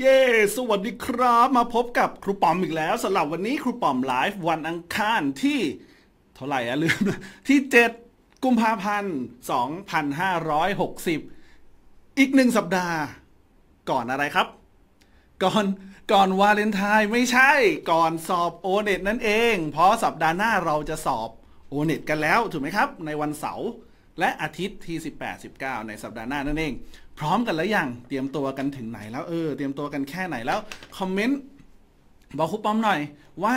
เย้ สวัสดีครับมาพบกับครูป๋อมอีกแล้วสำหรับวันนี้ครูป๋อมไลฟ์วันอังคารที่เท่าไหร่อะลืมที่7 กุมภาพันธ์ 2560อีก1สัปดาห์ก่อนอะไรครับก่อนวาเลนไทน์ไม่ใช่ก่อนสอบ ONET นั่นเองเพราะสัปดาห์หน้าเราจะสอบ ONET กันแล้วถูกไหมครับในวันเสาร์และอาทิตย์ที่ 18-19 ในสัปดาห์หน้านั่นเองพร้อมกันแล้วยังเตรียมตัวกันถึงไหนแล้วเตรียมตัวกันแค่ไหนแล้วคอมเมนต์บอกครูป๋อมหน่อยว่า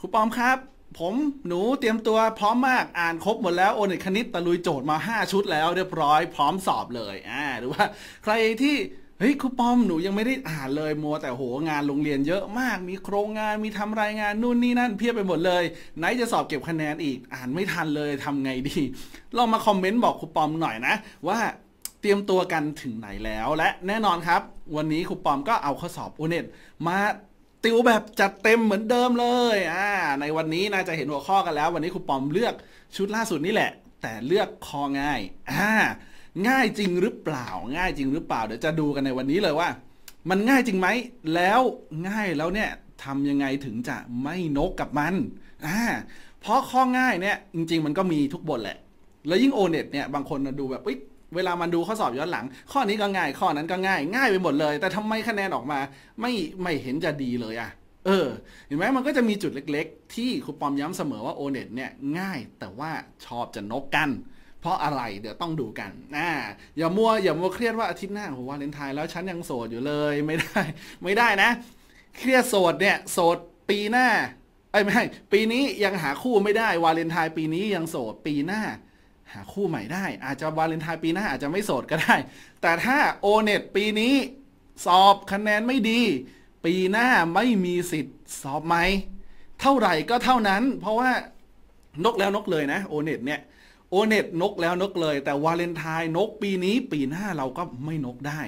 ครูป๋อมครับผมหนูเตรียมตัวพร้อมมากอ่านครบหมดแล้วโอเน็ตคณิตตะลุยโจทย์มา5ชุดแล้วเรียบร้อยพร้อมสอบเลยหรือว่าใครที่เฮ้ยครูป๋อมหนูยังไม่ได้อ่านเลยมัวแต่โหงานโรงเรียนเยอะมากมีโครงงานมีทำรายงานนู่นนี่นั่นเพียบไปหมดเลยไหนจะสอบเก็บคะแนนอีกอ่านไม่ทันเลยทำไงดีลองมาคอมเมนต์บอกครูป๋อมหน่อยนะว่าเตรียมตัวกันถึงไหนแล้วและแน่นอนครับวันนี้ครูป๋อมก็เอาข้อสอบโอเน็ตมาติวแบบจัดเต็มเหมือนเดิมเลยในวันนี้น่าจะเห็นหัวข้อกันแล้ววันนี้ครูป๋อมเลือกชุดล่าสุดนี่แหละแต่เลือกคอง่ายง่ายจริงหรือเปล่าง่ายจริงหรือเปล่าเดี๋ยวจะดูกันในวันนี้เลยว่ามันง่ายจริงไหมแล้วง่ายแล้วเนี่ยทำยังไงถึงจะไม่นกกับมันเพราะข้อง่ายเนี่ยจริงๆมันก็มีทุกบทแหละแล้วยิ่ง ONET เนี่ยบางคนดูแบบเวลามันดูข้อสอบย้อนหลังข้อนี้ก็ง่ายข้อนั้นก็ง่ายง่ายไปหมดเลยแต่ทำไมคะแนนออกมาไม่เห็นจะดีเลยเห็นไหมมันก็จะมีจุดเล็กๆที่ครูป๋อมย้ำเสมอว่า ONET เนี่ยง่ายแต่ว่าชอบจะนกกันเพราะอะไรเดี๋ยวต้องดูกันอย่ามัวเครียดว่าอาทิตย์หน้าโหวาเลนไทน์แล้วฉันยังโสดอยู่เลยไม่ได้นะเครียดโสดเนี่ยโสดปีหน้าไม่ใช่ปีนี้ยังหาคู่ไม่ได้วาเลนไทน์ปีนี้ยังโสดปีหน้าหาคู่ใหม่ได้อาจจะวาเลนไทน์ปีหน้าอาจจะไม่โสดก็ได้แต่ถ้า ONET ปีนี้สอบคะแนนไม่ดีปีหน้าไม่มีสิทธิ์สอบใหม่เท่าไหร่ก็เท่านั้นเพราะว่านกแล้วนกเลยนะ ONET เนี่ยONET นกแล้วนกเลยแต่วาเลนไทน์นกปีนี้ปีหน้าเราก็ไม่นกได้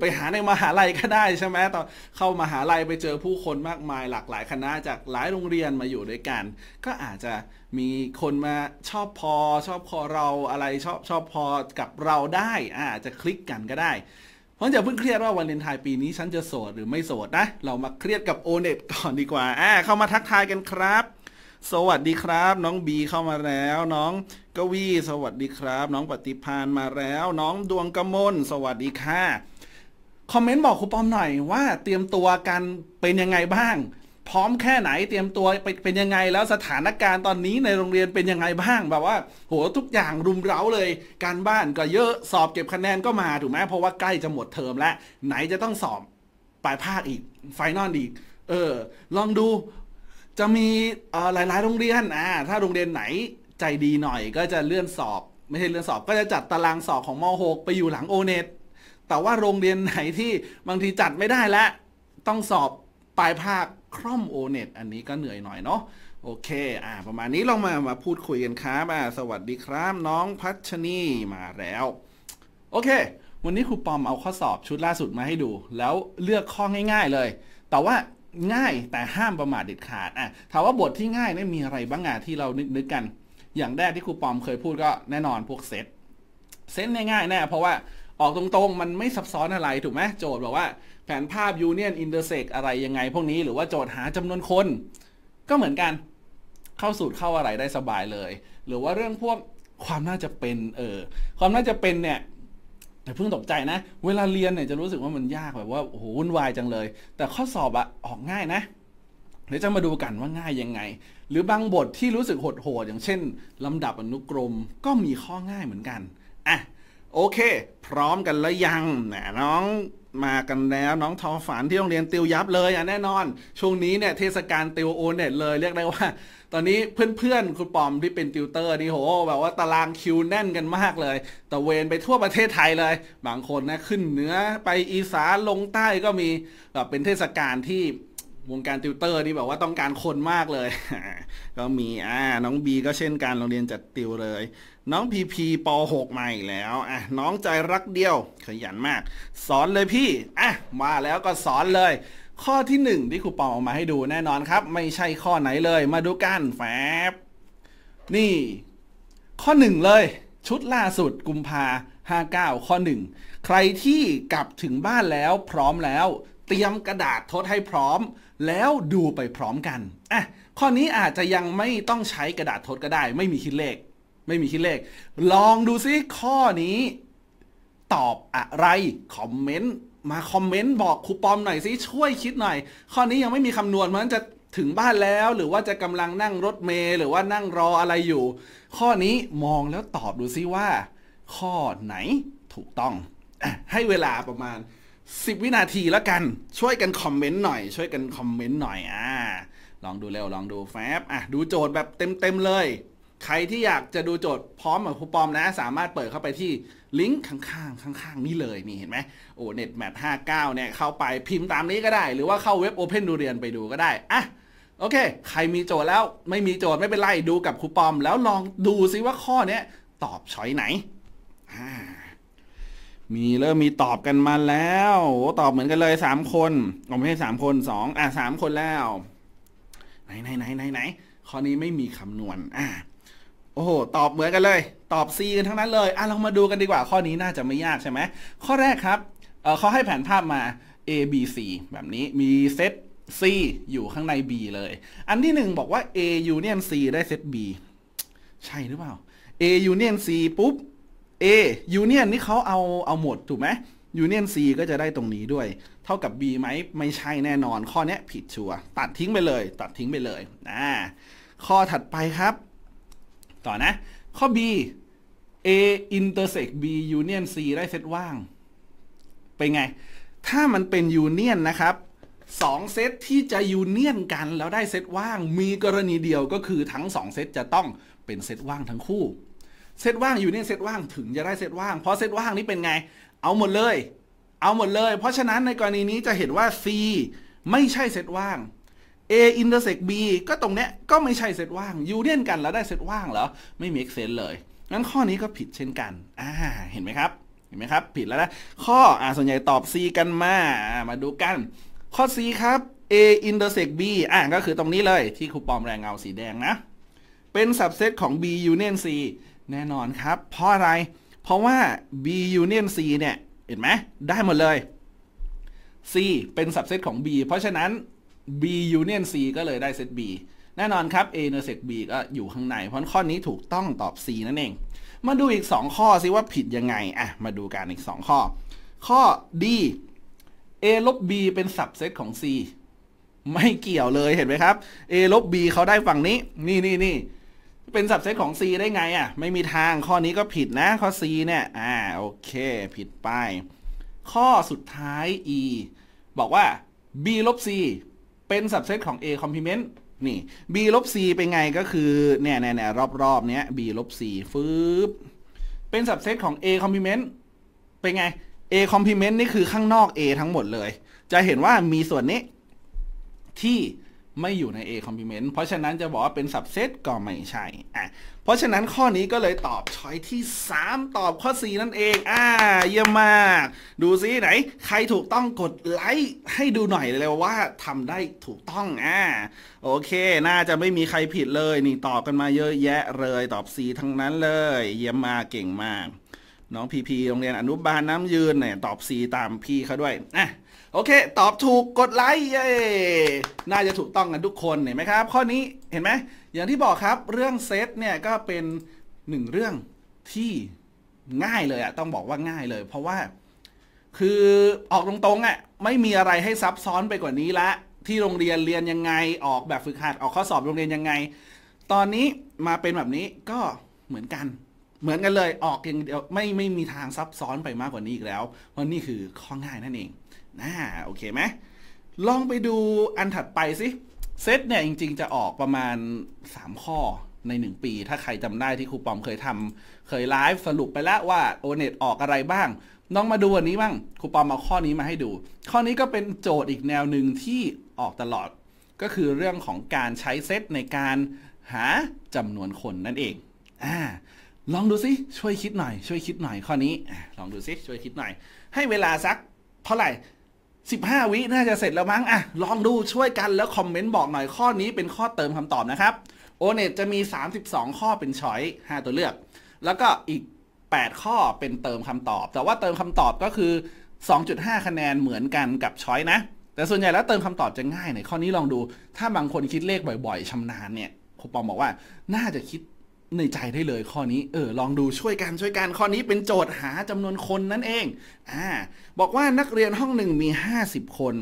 ไปหาในมหาลัยก็ได้ใช่ไหมตอนเข้ามหาลัยไปเจอผู้คนมากมายหลากหลายคณะจากหลายโรงเรียนมาอยู่ด้วยกันก็อาจจะมีคนมาชอบพอเราอะไรชอบพอกับเราได้อาจจะคลิกกันก็ได้เพราะอย่าเพิ่งเครียดว่าวาเลนไทน์ปีนี้ฉันจะโสดหรือไม่โสดนะเรามาเครียดกับ ONET ก่อนดีกว่าเข้ามาทักทายกันครับสวัสดีครับน้องบีเข้ามาแล้วน้องกวีสวัสดีครับน้องปฏิภาณมาแล้วน้องดวงกมลสวัสดีค่ะคอมเมนต์บอกครูป๋อมหน่อยว่าเตรียมตัวกันเป็นยังไงบ้างพร้อมแค่ไหนเตรียมตัวเป็นยังไงแล้วสถานการณ์ตอนนี้ในโรงเรียนเป็นยังไงบ้างแบบว่าโหทุกอย่างรุมเร้าเลยการบ้านก็เยอะสอบเก็บคะแนนก็มาถูกไหมเพราะว่าใกล้จะหมดเทอมแล้วไหนจะต้องสอบปลายภาคอีกไฟนอลอีกลองดูจะมีหลายๆโรงเรียนถ้าโรงเรียนไหนใจดีหน่อยก็จะเลื่อนสอบไม่ใช่เลื่อนสอบก็จะจัดตารางสอบของม.6 ไปอยู่หลัง ONET แต่ว่าโรงเรียนไหนที่บางทีจัดไม่ได้และต้องสอบปลายภาคคร่อม ONET อันนี้ก็เหนื่อยหน่อยเนาะโอเคประมาณนี้ลองมาพูดคุยกันครับสวัสดีครับน้องพัชนีมาแล้วโอเควันนี้ครูป๋อมเอาข้อสอบชุดล่าสุดมาให้ดูแล้วเลือกข้อง่ายๆเลยแต่ว่าง่ายแต่ห้ามประมาทเด็ดขาดถามว่าบทที่ง่ายเนี่ยมีอะไรบ้างที่เรานึกกันอย่างแรกที่ครูป๋อมเคยพูดก็แน่นอนพวกเซตง่ายๆแน่เพราะว่าออกตรงๆมันไม่ซับซ้อนอะไรถูกไหมโจทย์บอกว่าแผนภาพยูเนียนอินเตอร์เซกอะไรยังไงพวกนี้หรือว่าโจทย์หาจำนวนคนก็เหมือนกันเข้าสูตรเข้าอะไรได้สบายเลยหรือว่าเรื่องพวกความน่าจะเป็นความน่าจะเป็นเนี่ยแต่เพิ่งตกใจนะเวลาเรียนเนี่ยจะรู้สึกว่ามันยากแบบว่าโอ้โหวุ่นวายจังเลยแต่ข้อสอบออกง่ายนะเดี๋ยวจะมาดูกันว่าง่ายยังไงหรือบางบทที่รู้สึกโหดๆอย่างเช่นลำดับอนุกรมก็มีข้อง่ายเหมือนกันโอเคพร้อมกันแล้วยังน้องมากันแล้วน้องทอฝันที่โรงเรียนติวยับเลยแน่นอนช่วงนี้เนี่ยเทศกาลติวONETเลยเรียกได้ว่าตอนนี้เพื่อนๆครูป๋อมที่เป็นติวเตอร์นี่โหแบบว่าตารางคิวแน่นกันมากเลยตะเวนไปทั่วประเทศไทยเลยบางคนนะขึ้นเหนือไปอีสานลงใต้ก็มีแบบเป็นเทศกาลที่วงการติวเตอร์นี่แบบว่าต้องการคนมากเลย ก็มีน้องบีก็เช่นกันโรงเรียนจัดติวเลยน้องพีพีป.6 ใหม่แล้วน้องใจรักเดียวขยันมากสอนเลยพี่มาแล้วก็สอนเลยข้อที่หนึ่งที่ครูป๋อมเอามาให้ดูแน่นอนครับไม่ใช่ข้อไหนเลยมาดูกันแฟบนี่ข้อหนึ่งเลยชุดล่าสุดกุมภา 59ข้อ1ใครที่กลับถึงบ้านแล้วพร้อมแล้วเตรียมกระดาษทดให้พร้อมแล้วดูไปพร้อมกันอ่ะข้อนี้อาจจะยังไม่ต้องใช้กระดาษทดก็ได้ไม่มีคิดเลขลองดูซิข้อนี้ตอบอะไรคอมเมนต์มาคอมเมนต์บอกครูปอมหน่อยซิช่วยคิดหน่อยข้อนี้ยังไม่มีคำนวณมันจะถึงบ้านแล้วหรือว่าจะกำลังนั่งรถเมล์หรือว่านั่งรออะไรอยู่ข้อนี้มองแล้วตอบดูซิว่าข้อไหนถูกต้องให้เวลาประมาณ10วินาทีแล้วกันช่วยกันคอมเมนต์หน่อยลองดูเร็วลองดูแฟบดูโจทย์แบบเต็มๆเลยใครที่อยากจะดูโจทย์พร้อมกับครูปอมนะสามารถเปิดเข้าไปที่ลิงก์ข้างๆนี่เลยนี่เห็นไหมONET Math 59เนี่ยเข้าไปพิมพ์ตามนี้ก็ได้หรือว่าเข้าเว็บ OpenDurian ไปดูก็ได้อ่ะโอเคใครมีโจทย์แล้วไม่มีโจทย์ไม่เป็นไรดูกับครูปอมแล้วลองดูซิว่าข้อนี้ตอบช้อยไหนมีเริ่มมีตอบกันมาแล้วตอบเหมือนกันเลย3คนผมให้3คน23คนแล้วไหนข้อนี้ไม่มีคำนวณโอ้โหตอบเหมือนกันเลยตอบ C กันทั้งนั้นเลยเรามาดูกันดีกว่าข้อนี้น่าจะไม่ยากใช่ไหมข้อแรกครับเขาให้แผนภาพมา A B C แบบนี้มีเซต C อยู่ข้างใน B เลยอันที่1บอกว่า A union C ได้เซต B ใช่หรือเปล่า A union C ปุ๊บ A union นี่เขาเอาหมดถูกไหม union C ก็จะได้ตรงนี้ด้วยเท่ากับ B ไหมไม่ใช่แน่นอนข้อนี้ผิดชัวร์ตัดทิ้งไปเลยข้อถัดไปครับต่อนะข้อ B A intersect B union C ได้เซตว่างเป็นไงถ้ามันเป็นยูเนียนนะครับ2เซตที่จะยูเนียนกันแล้วได้เซตว่างมีกรณีเดียวก็คือทั้ง2เซตจะต้องเป็นเซตว่างทั้งคู่เซตว่างยูเนียนเซตว่างถึงจะได้เซตว่างเพราะเซตว่างนี้เป็นไงเอาหมดเลยเพราะฉะนั้นในกรณีนี้จะเห็นว่า C ไม่ใช่เซตว่างA intersect B ก็ตรงเนี้ยก็ไม่ใช่เซตว่างยูเนียนกันแล้วได้เซตว่างเหรอไม่ make sense เลยงั้นข้อนี้ก็ผิดเช่นกันเห็นไหมครับผิดแล้วนะข้อส่วนใหญ่ตอบ C กันมาดูกันข้อ C ครับ A intersect B ก็คือตรงนี้เลยที่ครูปอมแรงเงาสีแดงนะเป็น subset ของ B union C แน่นอนครับเพราะอะไรเพราะว่า B union C เนี่ยเห็นไหมได้หมดเลย C เป็น subset ของ B เพราะฉะนั้นB union C ก็เลยได้เซต B แน่นอนครับ A intersect B ก็อยู่ข้างในเพราะข้อนี้ถูกต้องตอบ C นั่นเองมาดูอีก2ข้อซิว่าผิดยังไงมาดูกันอีก2ข้อข้อ D A ลบ B เป็น subset ของ C ไม่เกี่ยวเลยเห็นไหมครับ A ลบ B เขาได้ฝั่งนี้นี่เป็น subset ของ C ได้ไงไม่มีทางข้อนี้ก็ผิดนะข้อ C เนี่ยโอเคผิดไปข้อสุดท้าย E บอกว่า B ลบ Cเป็น subset ของ A complement นี่ B ลบ C เป็นไงก็คือเนี่ยรอบเนี้ย B ลบ C ฟืบเป็น subset ของ A complement เป็นไง A complement นี่คือข้างนอก A ทั้งหมดเลยจะเห็นว่ามีส่วนนี้ที่ไม่อยู่ใน A complement เพราะฉะนั้นจะบอกว่าเป็น subset ก็ไม่ใช่เพราะฉะนั้นข้อนี้ก็เลยตอบช้อยที่3ตอบข้อ C นั่นเองเยี่ยมมากดูซิไหนใครถูกต้องกดไลค์ให้ดูหน่อยเลยว่าทำได้ถูกต้องโอเคน่าจะไม่มีใครผิดเลยนี่ตอบกันมาเยอะแยะเลยตอบ C ทั้งนั้นเลยเยี่ยมมากเก่งมากน้องพีพีโรงเรียนอนุบาลน้ำยืนเนี่ยตอบ C ตามพี่เขาด้วยโอเคตอบถูกกดไลค์เย้น่าจะถูกต้องกันทุกคนเห็นไหมครับข้อนี้เห็นไหมอย่างที่บอกครับเรื่องเซตเนี่ยก็เป็น1เรื่องที่ง่ายเลยต้องบอกว่าง่ายเลยเพราะว่าคือออกตรงๆไม่มีอะไรให้ซับซ้อนไปกว่านี้ละที่โรงเรียนเรียนยังไงออกแบบฝึกหัดออกข้อสอบโรงเรียนยังไงตอนนี้มาเป็นแบบนี้ก็เหมือนกันเลยออกอย่างเดียวไม่มีทางซับซ้อนไปมากกว่านี้อีกแล้วเพราะนี่คือข้อง่ายนั่นเองโอเคไหมลองไปดูอันถัดไปสิเซตเนี่ยจริงๆจะออกประมาณ3ข้อใน1ปีถ้าใครจำได้ที่ครูปอมเคยทำเคยไลฟ์สรุปไปแล้วว่า ONET ออกอะไรบ้างลองมาดูอันนี้บ้างครูปอมเอาข้อนี้มาให้ดูข้อนี้ก็เป็นโจทย์อีกแนวหนึ่งที่ออกตลอดก็คือเรื่องของการใช้เซตในการหาจำนวนคนนั่นเองลองดูสิช่วยคิดหน่อยข้อนี้ลองดูสิช่วยคิดหน่อยให้เวลาสักเท่าไหร่15 วิน่าจะเสร็จแล้วมั้งลองดูช่วยกันแล้วคอมเมนต์บอกหน่อยข้อนี้เป็นข้อเติมคำตอบนะครับONETจะมี32ข้อเป็นช้อย5ตัวเลือกแล้วก็อีก 8ข้อเป็นเติมคำตอบแต่ว่าเติมคำตอบก็คือ 2.5 คะแนนเหมือนกันกับช้อยนะแต่ส่วนใหญ่แล้วเติมคำตอบจะง่ายหน่อยข้อนี้ลองดูถ้าบางคนคิดเลขบ่อยๆชำนาญเนี่ยครูปองบอกว่าน่าจะคิดในใจได้เลยข้อนี้ลองดูช่วยกันข้อนี้เป็นโจทย์หาจำนวนคนนั่นเองบอกว่านักเรียนห้องหนึ่งมี50คน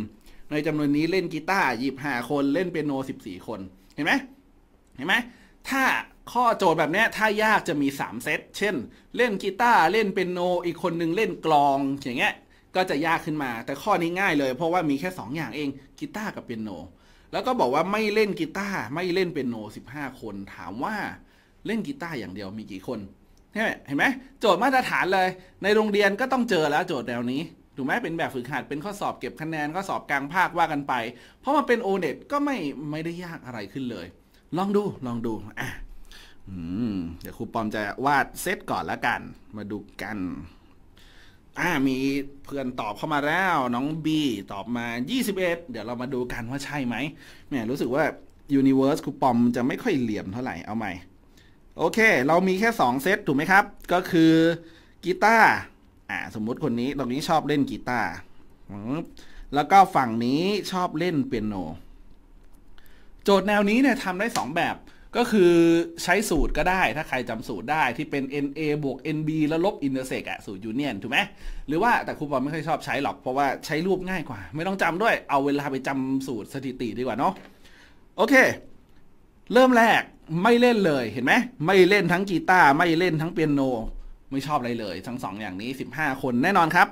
ในจำนวนนี้เล่นกีตาร์25คนเล่นเปียโน14คนเห็นไหมถ้าข้อโจทย์แบบนี้ถ้ายากจะมี3เซตเช่นเล่นกีตาร์เล่นเปียโนอีกคนหนึ่งเล่นกลองอย่างเงี้ยก็จะยากขึ้นมาแต่ข้อนี้ง่ายเลยเพราะว่ามีแค่2อย่างเองกีตาร์กับเปียโนแล้วก็บอกว่าไม่เล่นกีตาร์ไม่เล่นเปียโน15คนถามว่าเล่นกีตาร์อย่างเดียวมีกี่คนเห็นไหมโจทย์มาตรฐานเลยในโรงเรียนก็ต้องเจอแล้วโจทย์แนวนี้ถูกไหมเป็นแบบฝึกหัดเป็นข้อสอบเก็บคะแนนข้อสอบกลางภาคว่ากันไปเพราะมันเป็น ONET ก็ไม่ได้ยากอะไรขึ้นเลยลองดูเดี๋ยวครูปอมจะวาดเซตก่อนละกันมาดูกันมีเพื่อนตอบเข้ามาแล้วน้องบีตอบมา21เดี๋ยวเรามาดูกันว่าใช่ไหมแหมรู้สึกว่า Universe ครูปอมจะไม่ค่อยเหลี่ยมเท่าไหร่เอาใหม่โอเคเรามีแค่2เซตถูกไหมครับก็คือกีตาร์สมมุติคนนี้ตรงนี้ชอบเล่นกีตาร์แล้วก็ฝั่งนี้ชอบเล่นเปียโนโจทย์แนวนี้เนี่ยทำได้2แบบก็คือใช้สูตรก็ได้ถ้าใครจำสูตรได้ที่เป็น NA บวก NB แล้วลบ intersect สูตรยูเนียนถูกไหมหรือว่าแต่ครูปอมไม่ค่อยชอบใช้หรอกเพราะว่าใช้รูปง่ายกว่าไม่ต้องจำด้วยเอาเวลาไปจำสูตรสถิติดีกว่าเนาะโอเคเริ่มแรกไม่เล่นเลยเห็นไหมไม่เล่นทั้งกีตาร์ไม่เล่นทั้งเปียโนไม่ชอบอะไรเลยทั้ง2อย่างนี้15คนแน่นอนครับ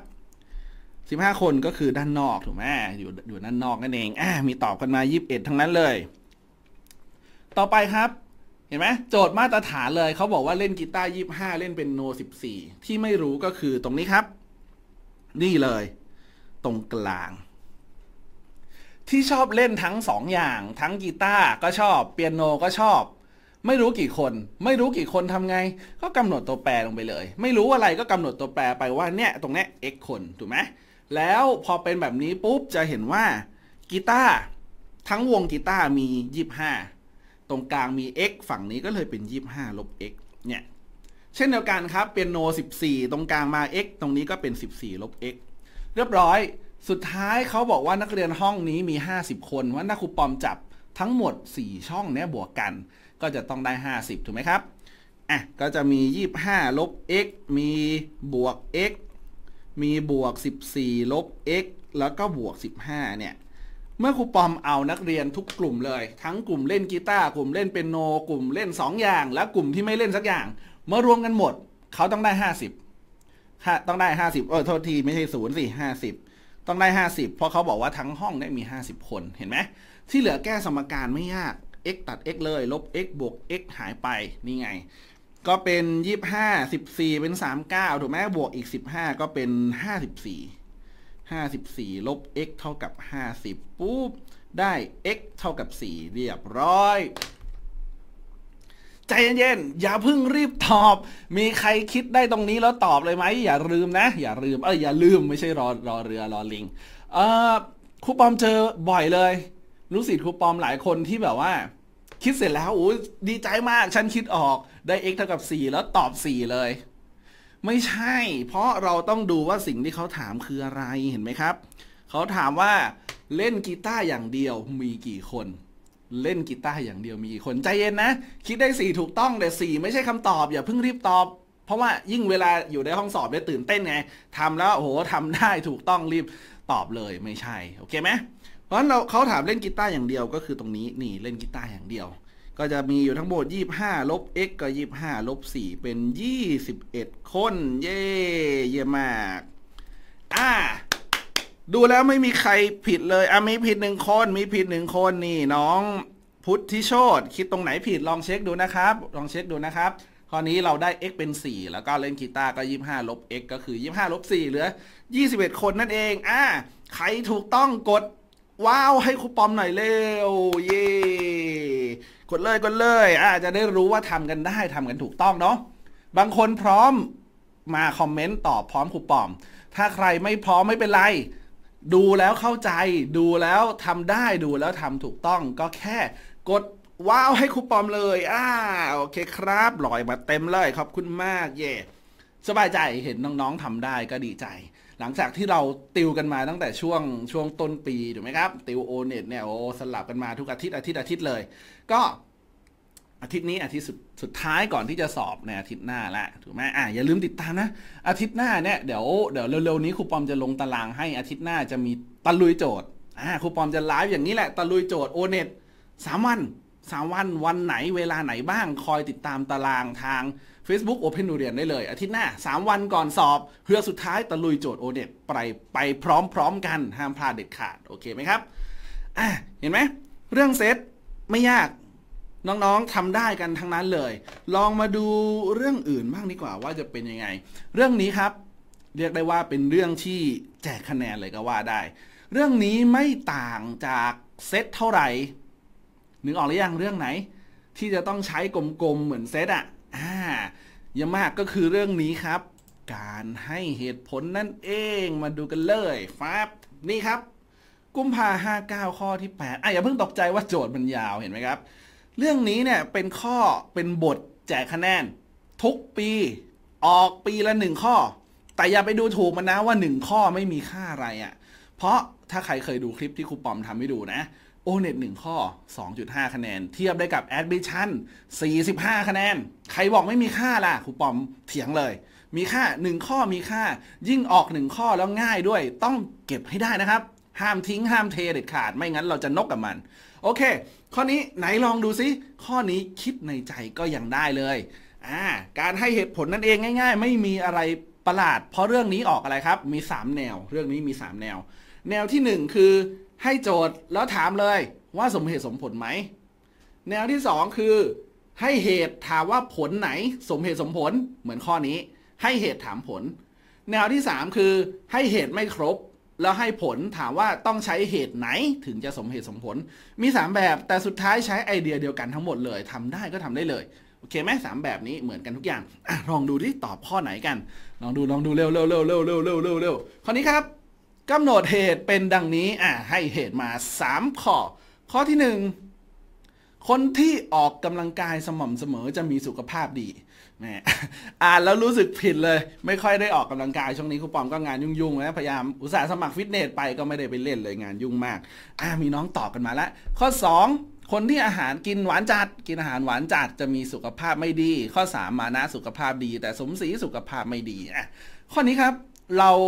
15คนก็คือด้านนอกถูกไหมอยู่ด้านนอกนั่นเองมีตอบกันมา21ทั้งนั้นเลยต่อไปครับเห็นไหมโจทย์มาตรฐานเลยเขาบอกว่าเล่นกีตาร์25เล่นเปียโน14ที่ไม่รู้ก็คือตรงนี้ครับนี่เลยตรงกลางที่ชอบเล่นทั้ง2อย่างทั้งกีตาร์ก็ชอบเปียโนก็ชอบไม่รู้กี่คนทำไงก็กำหนดตัวแปรลงไปเลยไม่รู้อะไรก็กำหนดตัวแปรไปว่าเนี่ยตรงนี้ x คนถูกไหมแล้วพอเป็นแบบนี้ปุ๊บจะเห็นว่ากีตาร์ทั้งวงกีตาร์มี25ตรงกลางมี x ฝั่งนี้ก็เลยเป็น25ลบ x เนี่ยเช่นเดียวกันครับเปียโน14ตรงกลางมา x ตรงนี้ก็เป็น14ลบ x เรียบร้อยสุดท้ายเขาบอกว่านักเรียนห้องนี้มี50คนว่านักครูปอมจับทั้งหมด4ช่องนี้บวกกันก็จะต้องได้50ถูกไหมครับก็จะมี25ลบ x มีบวก x มีบวก14ลบ x แล้วก็บวก15เนี่ยเมื่อครูปอมเอานักเรียนทุกกลุ่มเลยทั้งกลุ่มเล่นกีตาร์กลุ่มเล่นเปียโนกลุ่มเล่น2อย่างและกลุ่มที่ไม่เล่นสักอย่างมารวมกันหมดเขาต้องได้50ต้องได้50โทษทีไม่ใช่0สิ50ต้องได้50เพราะเขาบอกว่าทั้งห้องได้มี50คนเห็นไหมที่เหลือแก้สมการไม่ยาก x ตัด x เลยลบ x บวก x หายไปนี่ไงก็เป็น25 14เป็น39ถูกไหมบวกอีก15ก็เป็น54ลบ x เท่ากับ50ปุ๊บได้ x เท่ากับ4เรียบร้อยใจเย็นๆอย่าเพิ่งรีบตอบมีใครคิดได้ตรงนี้แล้วตอบเลยไหมอย่าลืมไม่ใช่รอเรือรอลิงครูปอมเจอบ่อยเลยลูกศิษย์ครูปอมหลายคนที่แบบว่าคิดเสร็จแล้วโอ้ดีใจมากฉันคิดออกได้ x เท่ากับ4แล้วตอบ4เลยไม่ใช่เพราะเราต้องดูว่าสิ่งที่เขาถามคืออะไรเห็นไหมครับเขาถามว่าเล่นกีตาร์อย่างเดียวมีกี่คนเล่นกีตาร์อย่างเดียวมีคนใจเย็นนะคิดได้4ถูกต้องแต่4ไม่ใช่คำตอบอย่าเพิ่งรีบตอบเพราะว่ายิ่งเวลาอยู่ในห้องสอบเนี่ยตื่นเต้นไงทำแล้วโอ้โหทำได้ถูกต้องรีบตอบเลยไม่ใช่โอเคไหมเพราะฉะนั้นเขาถามเล่นกีตาร์อย่างเดียวก็คือตรงนี้นี่เล่นกีตาร์อย่างเดียวก็จะมีอยู่ทั้งหมด25ลบ x ก็25ลบ4เป็น21คนเย่มากดูแล้วไม่มีใครผิดเลยมีผิด1คนนี่น้องพุทธิโชติคิดตรงไหนผิดลองเช็คดูนะครับข้อนี้เราได้ x เป็น4แล้วก็เล่นกีตาร์ก็25ลบ x ก็คือ25ลบ4เหลือ21คนนั่นเองใครถูกต้องกดว้าวให้ครูปอมหน่อยเร็วเย่กดเลยจะได้รู้ว่าทำกันถูกต้องเนาะบางคนพร้อมมาคอมเมนต์ตอบพร้อมครูปอมถ้าใครไม่พร้อมไม่เป็นไรดูแล้วเข้าใจดูแล้วทำได้ดูแล้วทำถูกต้องก็แค่กดว้าวให้ครูปอมเลยโอเคครับลอยมาเต็มเลยขอบคุณมากเย่ สบายใจเห็นน้องๆทำได้ก็ดีใจหลังจากที่เราติวกันมาตั้งแต่ช่วงต้นปีถูกไหมครับติว ONET เนี่ยโอ้สลับกันมาทุกอาทิตย์เลยก็อาทิตย์นี้อาทิตย์สุดท้ายก่อนที่จะสอบในอาทิตย์หน้าละถูกไหมอย่าลืมติดตามนะอาทิตย์หน้าเนี่ยเดี๋ยวเร็วๆนี้ครูปอมจะลงตารางให้อาทิตย์หน้าจะมีตะลุยโจทย์ครูปอมจะไลฟ์อย่างนี้แหละตะลุยโจทย์ ONET 3 วันวันไหนเวลาไหนบ้างคอยติดตามตารางทาง Facebook OpenDurian ได้เลยอาทิตย์หน้า3วันก่อนสอบเพื่อสุดท้ายตะลุยโจทย์ ONET ไปพร้อมๆกันห้ามพลาดเด็ดขาดโอเคไหมครับเห็นไหมเรื่องเซตไม่ยากน้องๆทำได้กันทั้งนั้นเลยลองมาดูเรื่องอื่นบ้างดีกว่าว่าจะเป็นยังไงเรื่องนี้ครับเรียกได้ว่าเป็นเรื่องที่แจกคะแนนเลยก็ว่าได้เรื่องนี้ไม่ต่างจากเซตเท่าไหร่นึกออกหรือยังเรื่องไหนที่จะต้องใช้กลมๆเหมือนเซตยังมากก็คือเรื่องนี้ครับการให้เหตุผลนั่นเองมาดูกันเลยฟับนี่ครับกุมภา59ข้อที่8อย่าเพิ่งตกใจว่าโจทย์มันยาวเห็นไหมครับเรื่องนี้เนี่ยเป็นข้อเป็นบทแจกคะแนนทุกปีออกปีละ1ข้อแต่อย่าไปดูถูกมันนะว่า1ข้อไม่มีค่าอะไรเพราะถ้าใครเคยดูคลิปที่ครูปอมทำให้ดูนะONET 1ข้อ 2.5 คะแนนเทียบได้กับ Admission 45 คะแนนใครบอกไม่มีค่าล่ะครูปอมเถียงเลยมีค่า1ข้อมีค่ายิ่งออก1ข้อแล้วง่ายด้วยต้องเก็บให้ได้นะครับห้ามทิ้งห้ามเทเด็ดขาดไม่งั้นเราจะนกกับมันโอเคข้อนี้ไหนลองดูซิข้อนี้คิดในใจก็ยังได้เลยการให้เหตุผลนั่นเองง่ายๆไม่มีอะไรประหลาดเพราะเรื่องนี้ออกอะไรครับมี3แนวเรื่องนี้มี3แนวแนวที่1คือให้โจทย์แล้วถามเลยว่าสมเหตุสมผลไหมแนวที่2คือให้เหตุถามว่าผลไหนสมเหตุสมผลเหมือนข้อนี้ให้เหตุถามผลแนวที่3คือให้เหตุไม่ครบแล้วให้ผลถามว่าต้องใช้เหตุไหนถึงจะสมเหตุสมผลมี3แบบแต่สุดท้ายใช้ไอเดียเดียวกันทั้งหมดเลยทำได้ก็ทำได้เลยโอเคไหม3แบบนี้เหมือนกันทุกอย่างลองดูดิตอบข้อไหนกันลองดูเร็วข้อนี้ครับกำหนดเหตุเป็นดังนี้ให้เหตุมา3ข้อข้อที่1คนที่ออกกำลังกายสม่ำเสมอจะมีสุขภาพดีแหมแล้วรู้สึกผิดเลยไม่ค่อยได้ออกกำลังกายช่วงนี้ครูปอมก็งานยุ่งๆนะพยายามอุตส่าห์สมัครฟิตเนสไปก็ไม่ได้ไปเล่นเลยงานยุ่งมากมีน้องตอบกันมาแล้วข้อ2คนที่กินอาหารหวานจัดจะมีสุขภาพไม่ดีข้อ3มานะสุขภาพดีแต่สมศรีสุขภาพไม่ดีข้อนี้ครับ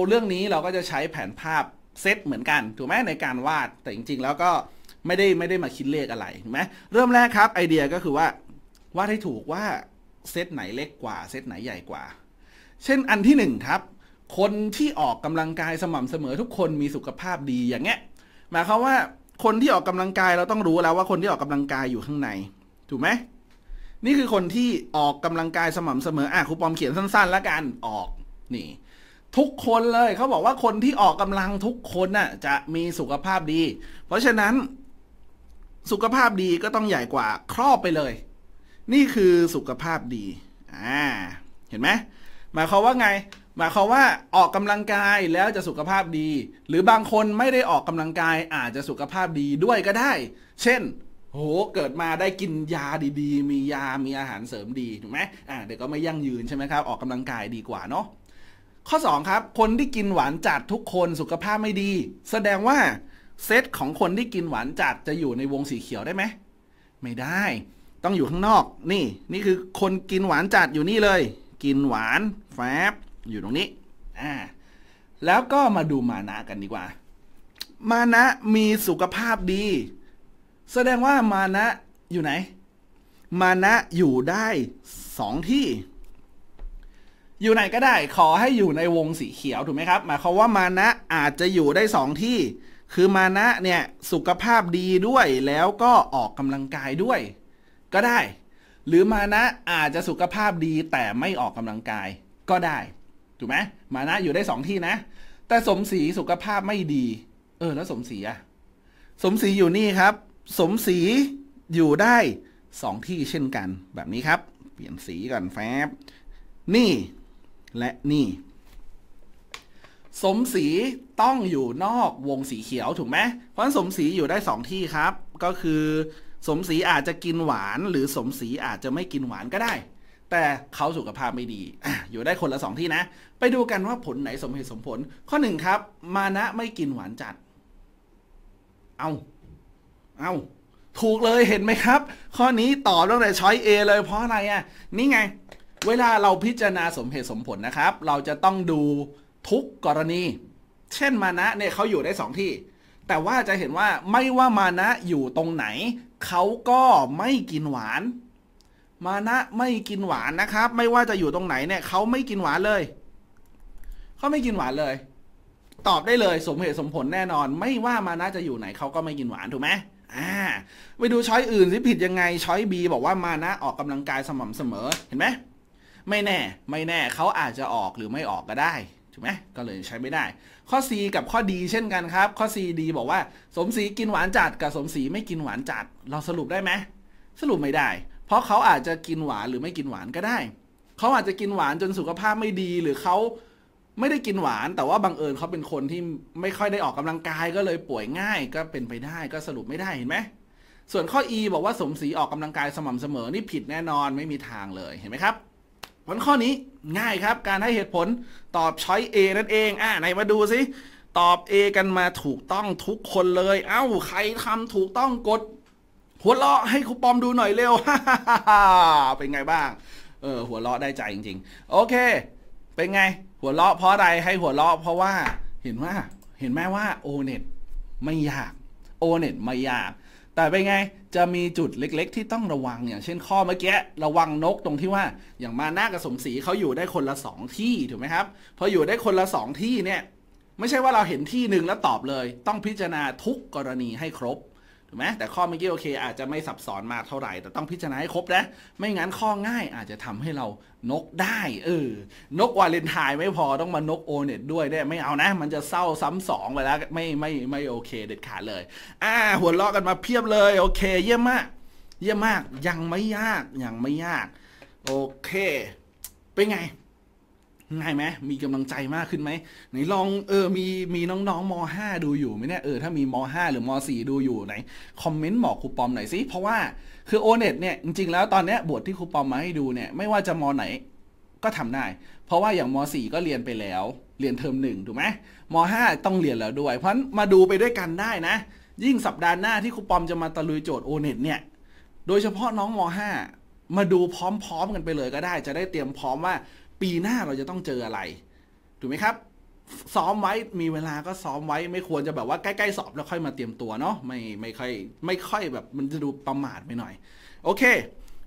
เรื่องนี้เราก็จะใช้แผนภาพเซตเหมือนกันถูกไหมในการวาดแต่จริงๆแล้วก็ไม่ได้มาคิดเลขอะไรถูกไหมเริ่มแรกครับไอเดียก็คือว่าวาดให้ถูกว่าเซตไหนเล็กกว่าเซตไหนใหญ่กว่าเช่นอันที่1ครับคนที่ออกกำลังกายสม่ำเสมอทุกคนมีสุขภาพดีอย่างเงี้ยหมายความว่าคนที่ออกกำลังกายเราต้องรู้แล้วว่าคนที่ออกกำลังกายอยู่ข้างในถูกไหมนี่คือคนที่ออกกำลังกายสม่ำเสมอครูปอมเขียนสั้นๆแล้วกันออกนี่ทุกคนเลยเขาบอกว่าคนที่ออกกำลังทุกคนน่ะจะมีสุขภาพดีเพราะฉะนั้นสุขภาพดีก็ต้องใหญ่กว่าครอบไปเลยนี่คือสุขภาพดีเห็นไหมหมายความว่าไงหมายความว่าออกกำลังกายแล้วจะสุขภาพดีหรือบางคนไม่ได้ออกกำลังกายอาจจะสุขภาพดีด้วยก็ได้เช่นโหเกิดมาได้กินยาดีๆมียามีอาหารเสริมดีถูกไหมเดี๋ยวก็ไม่ยั่งยืนใช่ไหมครับออกกำลังกายดีกว่าเนาะข้อ2ครับคนที่กินหวานจัดทุกคนสุขภาพไม่ดีแสดงว่าเซตของคนที่กินหวานจัดจะอยู่ในวงสีเขียวได้ไหมไม่ได้ต้องอยู่ข้างนอกนี่คือคนกินหวานจัดอยู่นี่เลยกินหวานแฟบอยู่ตรงนี้แล้วก็มาดูมานะกันดีกว่ามานะมีสุขภาพดีแสดงว่ามานะอยู่ไหนมานะอยู่ได้2ที่อยู่ไหนก็ได้ขอให้อยู่ในวงสีเขียวถูกไหมครับหมายความว่ามานะอาจจะอยู่ได้2ที่คือมานะเนี่ยสุขภาพดีด้วยแล้วก็ออกกำลังกายด้วยก็ได้หรือมานะอาจจะสุขภาพดีแต่ไม่ออกกำลังกายก็ได้ถูกไหมมานะอยู่ได้2ที่นะแต่สมศรีสุขภาพไม่ดีแล้วสมศรีสมศรีอยู่นี่ครับสมศรีอยู่ได้2ที่เช่นกันแบบนี้ครับเปลี่ยนสีก่อนแฟบนี่และนี่สมศรีต้องอยู่นอกวงสีเขียวถูกไหมเพราะฉะนั้นสมศรีอยู่ได้2ที่ครับก็คือสมศรีอาจจะกินหวานหรือสมศรีอาจจะไม่กินหวานก็ได้ แต่เขาสุขภาพไม่ดี อยู่ได้คนละ2ที่นะไปดูกันว่าผลไหนสมเหตุสมผลข้อ1ครับมานะไม่กินหวานจัดเอาถูกเลยเห็นไหมครับข้อนี้ตอบตั้งแต่ช้อย A เลยเพราะอะไรอ่ะนี่ไงเวลาเราพิจารณาสมเหตุสมผลนะครับเราจะต้องดูทุกกรณีเช่นมานะเนี่ยเขาอยู่ได้2ที่แต่ว่าจะเห็นว่าไม่ว่ามานะอยู่ตรงไหนเขาก็ไม่กินหวานมานะไม่กินหวานนะครับไม่ว่าจะอยู่ตรงไหนเนี่ยเขาไม่กินหวานเลยเขาไม่กินหวานเลยตอบได้เลยสมเหตุสมผลแน่นอนไม่ว่ามานะจะอยู่ไหนเขาก็ไม่กินหวานถูกไหมไปดูช้อยอื่นสิผิดยังไงช้อย B บอกว่ามานะออกกำลังกายสม่ำเสมอเห็นไหมไม่แน่เขาอาจจะออกหรือไม่ออกก็ได้ถูกไหมก็เลยใช้ไม่ได้ข้อ C กับข้อ D เช่นกันครับข้อ C ดีบอกว่าสมศรีกินหวานจัดกับสมศรีไม่กินหวานจัดเราสรุปได้ไหมสรุปไม่ได้เพราะเขาอาจจะกินหวานหรือไม่กินหวานก็ได้เขาอาจจะกินหวานจนสุขภาพไม่ดีหรือเขาไม่ได้กินหวานแต่ว่าบังเอิญเขาเป็นคนที่ไม่ค่อยได้ออกกำลังกายก็เลยป่วยง่ายก็เป็นไปได้ก็สรุปไม่ได้เห็นไหมส่วนข้อ E บอกว่าสมศรีออกกำลังกายสม่ำเสมอนี่ผิดแน่นอนไม่มีทางเลยเห็นไหมครับผลข้อนี้ง่ายครับการให้เหตุผลตอบช้อย A นั่นเองไหนมาดูสิตอบ A กันมาถูกต้องทุกคนเลยใครทำถูกต้องกดหัวเราะให้ครูปอมดูหน่อยเร็ว เป็นไงบ้างหัวเราะได้ใจจริงๆโอเคเป็นไงหัวเราะเพราะอะไรให้หัวเราะเพราะว่าเห็นไหมว่า ONET ไม่ยาก ONET ไม่ยากแต่เป็นไงจะมีจุดเล็กๆที่ต้องระวังอย่างเช่นข้อเมื่อกี้ระวังนกตรงที่ว่าอย่างมานะกับสมศรีเขาอยู่ได้คนละ2ที่ถูกไหมครับพออยู่ได้คนละ2ที่เนี่ยไม่ใช่ว่าเราเห็นที่หนึ่งแล้วตอบเลยต้องพิจารณาทุกกรณีให้ครบถูกไหมแต่ข้อเมื่อกี้โอเคอาจจะไม่ซับซ้อนมากเท่าไหร่แต่ต้องพิจารณาให้ครบนะไม่งั้นข้อง่ายอาจจะทำให้เรานกได้นกวาเลนไทน์ไม่พอต้องมานกโอเน็ตด้วยเนี่ยไม่เอานะมันจะเศร้าซ้ำสองไปแล้วไม่โอเคเด็ดขาดเลยหัวเราะกันมาเพียบเลยโอเคเยี่ยมมากยังไม่ยากโอเคเป็นไงง่ายไหมมีกำลังใจมากขึ้นไหมไหนลองมีน้องๆม.5 ดูอยู่ไหมเนี่ยถ้ามีม.5 หรือม.4 ดูอยู่ไหนคอมเมนต์บอกครูปอมหน่อยสิเพราะว่าคือ ONET เนี่ยจริงๆแล้วตอนเนี้ยบทที่ครูปอมมาให้ดูเนี่ยไม่ว่าจะม.ไหนก็ทำได้เพราะว่าอย่างม.4 ก็เรียนไปแล้วเรียนเทอม1ถูกไหมม.5 ต้องเรียนแล้วด้วยเพราะมาดูไปด้วยกันได้นะยิ่งสัปดาห์หน้าที่ครูปอมจะมาตะลุยโจทย์ ONET เนี่ยโดยเฉพาะน้องม.5 มาดูพร้อมๆกันไปเลยก็ได้จะได้เตรียมพร้อมว่าปีหน้าเราจะต้องเจออะไรถูกไหมครับซ้อมไว้มีเวลาก็ซ้อมไว้ไม่ควรจะแบบว่าใกล้ๆสอบแล้วค่อยมาเตรียมตัวเนาะไม่ค่อยแบบมันจะดูประมาทไปหน่อยโอเค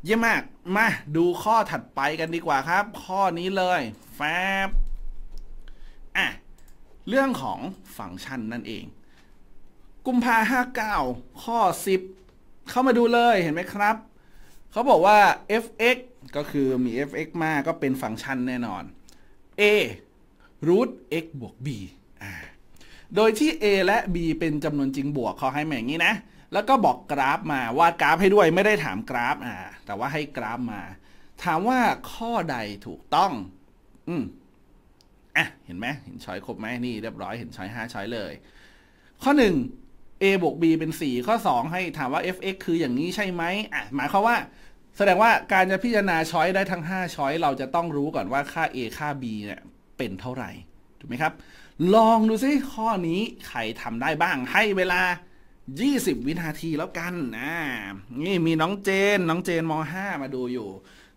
เยี่ยมมากมาดูข้อถัดไปกันดีกว่าครับข้อนี้เลยแฟบเรื่องของฟังก์ชันนั่นเองกุมภา59ข้อ10เข้ามาดูเลยเห็นไหมครับเขาบอกว่า fx ก็คือมี fx มากก็เป็นฟังก์ชันแน่นอน a root x บวก b โดยที่ a และ b เป็นจำนวนจริงบวกเขาให้มาอย่างนี้นะแล้วก็บอกกราฟมาวาดกราฟให้ด้วยไม่ได้ถามกราฟแต่ว่าให้กราฟมาถามว่าข้อใดถูกต้องเห็นไหมเห็นช้อยครบไหมนี่เรียบร้อยเห็นช้อย5ช้อยเลยข้อ1a บวก b เป็น4ข้อ2ให้ถามว่า fx คืออย่างนี้ใช่ไหมหมายความว่าแสดงว่าการจะพิจารณาช้อยได้ทั้ง5ช้อยเราจะต้องรู้ก่อนว่าค่า a ค่า b เนี่ยเป็นเท่าไหร่ถูกไหมครับลองดูซิข้อนี้ใครทำได้บ้างให้เวลา20วินาทีแล้วกันนี่มีน้องเจนม.5 มาดูอยู่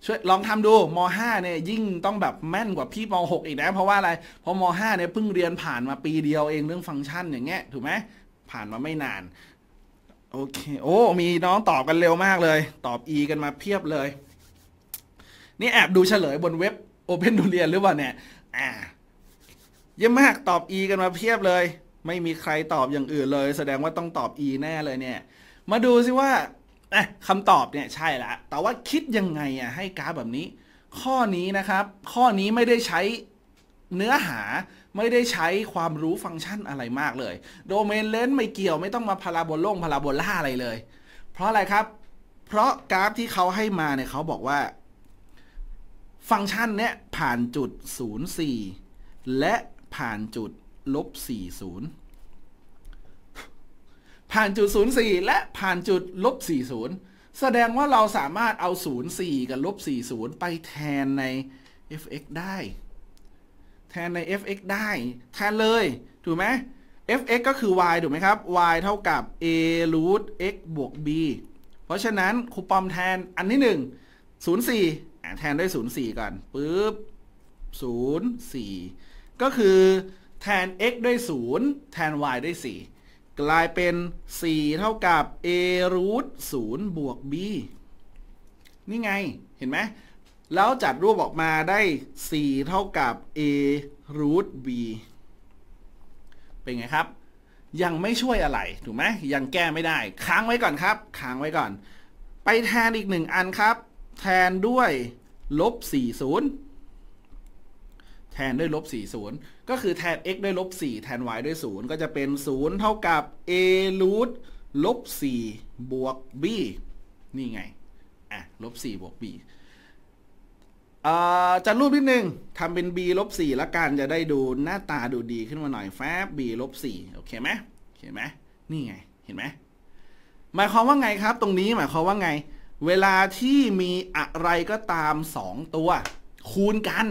ช่วยลองทำดูม.5 เนี่ยยิ่งต้องแบบแม่นกว่าพี่ม.6 อีกนะเพราะว่าอะไรเพราะม.5 เนี่ยเพิ่งเรียนผ่านมาปีเดียวเองเรื่องฟังก์ชันอย่างเงี้ยถูกไหมผ่านมาไม่นานโอเคมีน้องตอบกันเร็วมากเลยตอบ E กันมาเพียบเลยนี่แอบดูเฉลยบนเว็บ OpenDurian หรือเปล่าเนี่ยเยอะมากตอบ E กันมาเพียบเลยไม่มีใครตอบอย่างอื่นเลยแสดงว่าต้องตอบ E แน่เลยเนี่ยมาดูซิว่าคำตอบเนี่ยใช่ละแต่ว่าคิดยังไงให้กราฟแบบนี้ข้อนี้นะครับข้อนี้ไม่ได้ใช้เนื้อหาไม่ได้ใช้ความรู้ฟังก์ชันอะไรมากเลยโดเมนเลนส์ไม่เกี่ยวไม่ต้องมาพาราโบล่าอะไรเลยเพราะอะไรครับเพราะกราฟที่เขาให้มาเนี่ยเขาบอกว่าฟังก์ชันเนี้ยผ่านจุด04และผ่านจุด-40ผ่านจุด04และผ่านจุด-40 แสดงว่าเราสามารถเอา04กับลบ40ไปแทนใน fx ได้แทนเลยถูกไหม fx ก็คือ y ถูกไหมครับ y เท่ากับ a root x บวก b เพราะฉะนั้นครูปอมแทนอันที่หนึ่ง04แทนด้วย04ก่อนปึ๊บ04ก็คือแทน x ด้วย0แทน y ด้วย4กลายเป็น4เท่ากับ a root 0บวก b นี่ไงเห็นไหมแล้วจัดรูปออกมาได้4เท่ากับ a root b เป็นไงครับยังไม่ช่วยอะไรถูกไหมยังแก้ไม่ได้ค้างไว้ก่อนครับค้างไว้ก่อนไปแทนอีก1อันครับแทนด้วยลบ40แทนด้วยลบ40ก็คือแทน x ด้วยลบ4แทน y ด้วย0ก็จะเป็น0เท่ากับ a root ลบ4บวก b นี่ไงอ่ะลบ4บวก b จัดรูปนิดนึงทำเป็น b ลบ4ละกันจะได้ดูหน้าตาดูดีขึ้นมาหน่อยแฟบ b ลบ4โอเคไหมเห็นไหมนี่ไงเห็นไหมหมายความว่าไงครับตรงนี้หมายความว่าไงเวลาที่มีอะไรก็ตาม2ตัวคูณกัน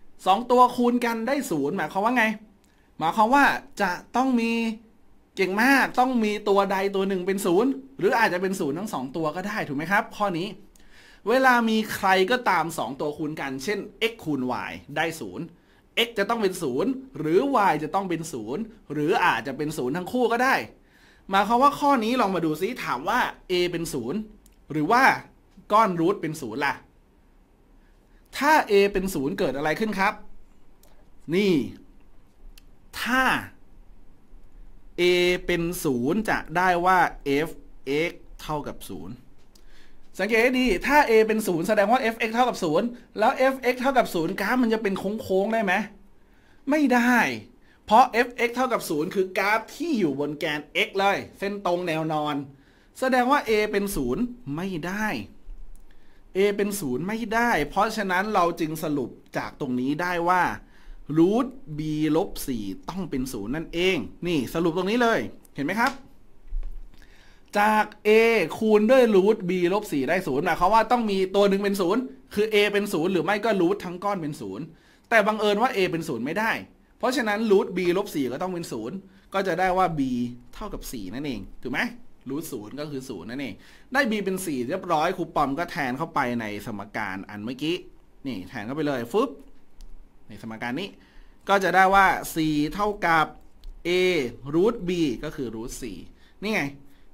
2ตัวคูณกันได้0หมายความว่าไงหมายความว่าจะต้องมีเก่งมากต้องมีตัวใดตัวหนึ่งเป็น0หรืออาจจะเป็น0ทั้ง2ตัวก็ได้ถูกไหมครับข้อนี้เวลามีใครก็ตาม2ตัวคูณกันเช่น x คูณ y ได้0 x จะต้องเป็น0หรือ y จะต้องเป็น0หรืออาจจะเป็น0ทั้งคู่ก็ได้หมายความว่าข้อนี้ลองมาดูซิถามว่า a เป็น0หรือว่าก้อนรูทเป็น0ล่ะถ้า a เป็น0เกิดอะไรขึ้นครับนี่ถ้า a เป็น0จะได้ว่า f(x) เท่ากับ0สังเกตให้ดีถ้า a เป็น0แสดงว่า f(x) เท่ากับ0แล้ว f(x) เท่ากับ0กราฟมันจะเป็นโค้งๆได้ไหมไม่ได้เพราะ f(x) เท่ากับ0คือกราฟที่อยู่บนแกน x เลยเส้นตรงแนวนอนแสดงว่า a เป็น0ไม่ได้ a เป็น0ไม่ได้เพราะฉะนั้นเราจึงสรุปจากตรงนี้ได้ว่า root b ลบ4ต้องเป็น0นั่นเองนี่สรุปตรงนี้เลยเห็นไหมครับจาก a คูณด้วย root b ลบ4ได้0หมายความว่าต้องมีตัวหนึ่งเป็น0คือ a เป็น0หรือไม่ก็ root ทั้งก้อนเป็น0แต่บังเอิญว่า a เป็น0ไม่ได้เพราะฉะนั้น root b ลบ4ก็ต้องเป็น0ก็จะได้ว่า b เท่ากับ4นั่นเองถูกไหม root 0ก็คือ0นั่นเองได้ b เป็น4เรียบร้อยครูปอมก็แทนเข้าไปในสมการอันเมื่อกี้นี่แทนเข้าไปเลยฟึบในสมการนี้ก็จะได้ว่า4เท่ากับ a root b ก็คือ root 4นี่ไง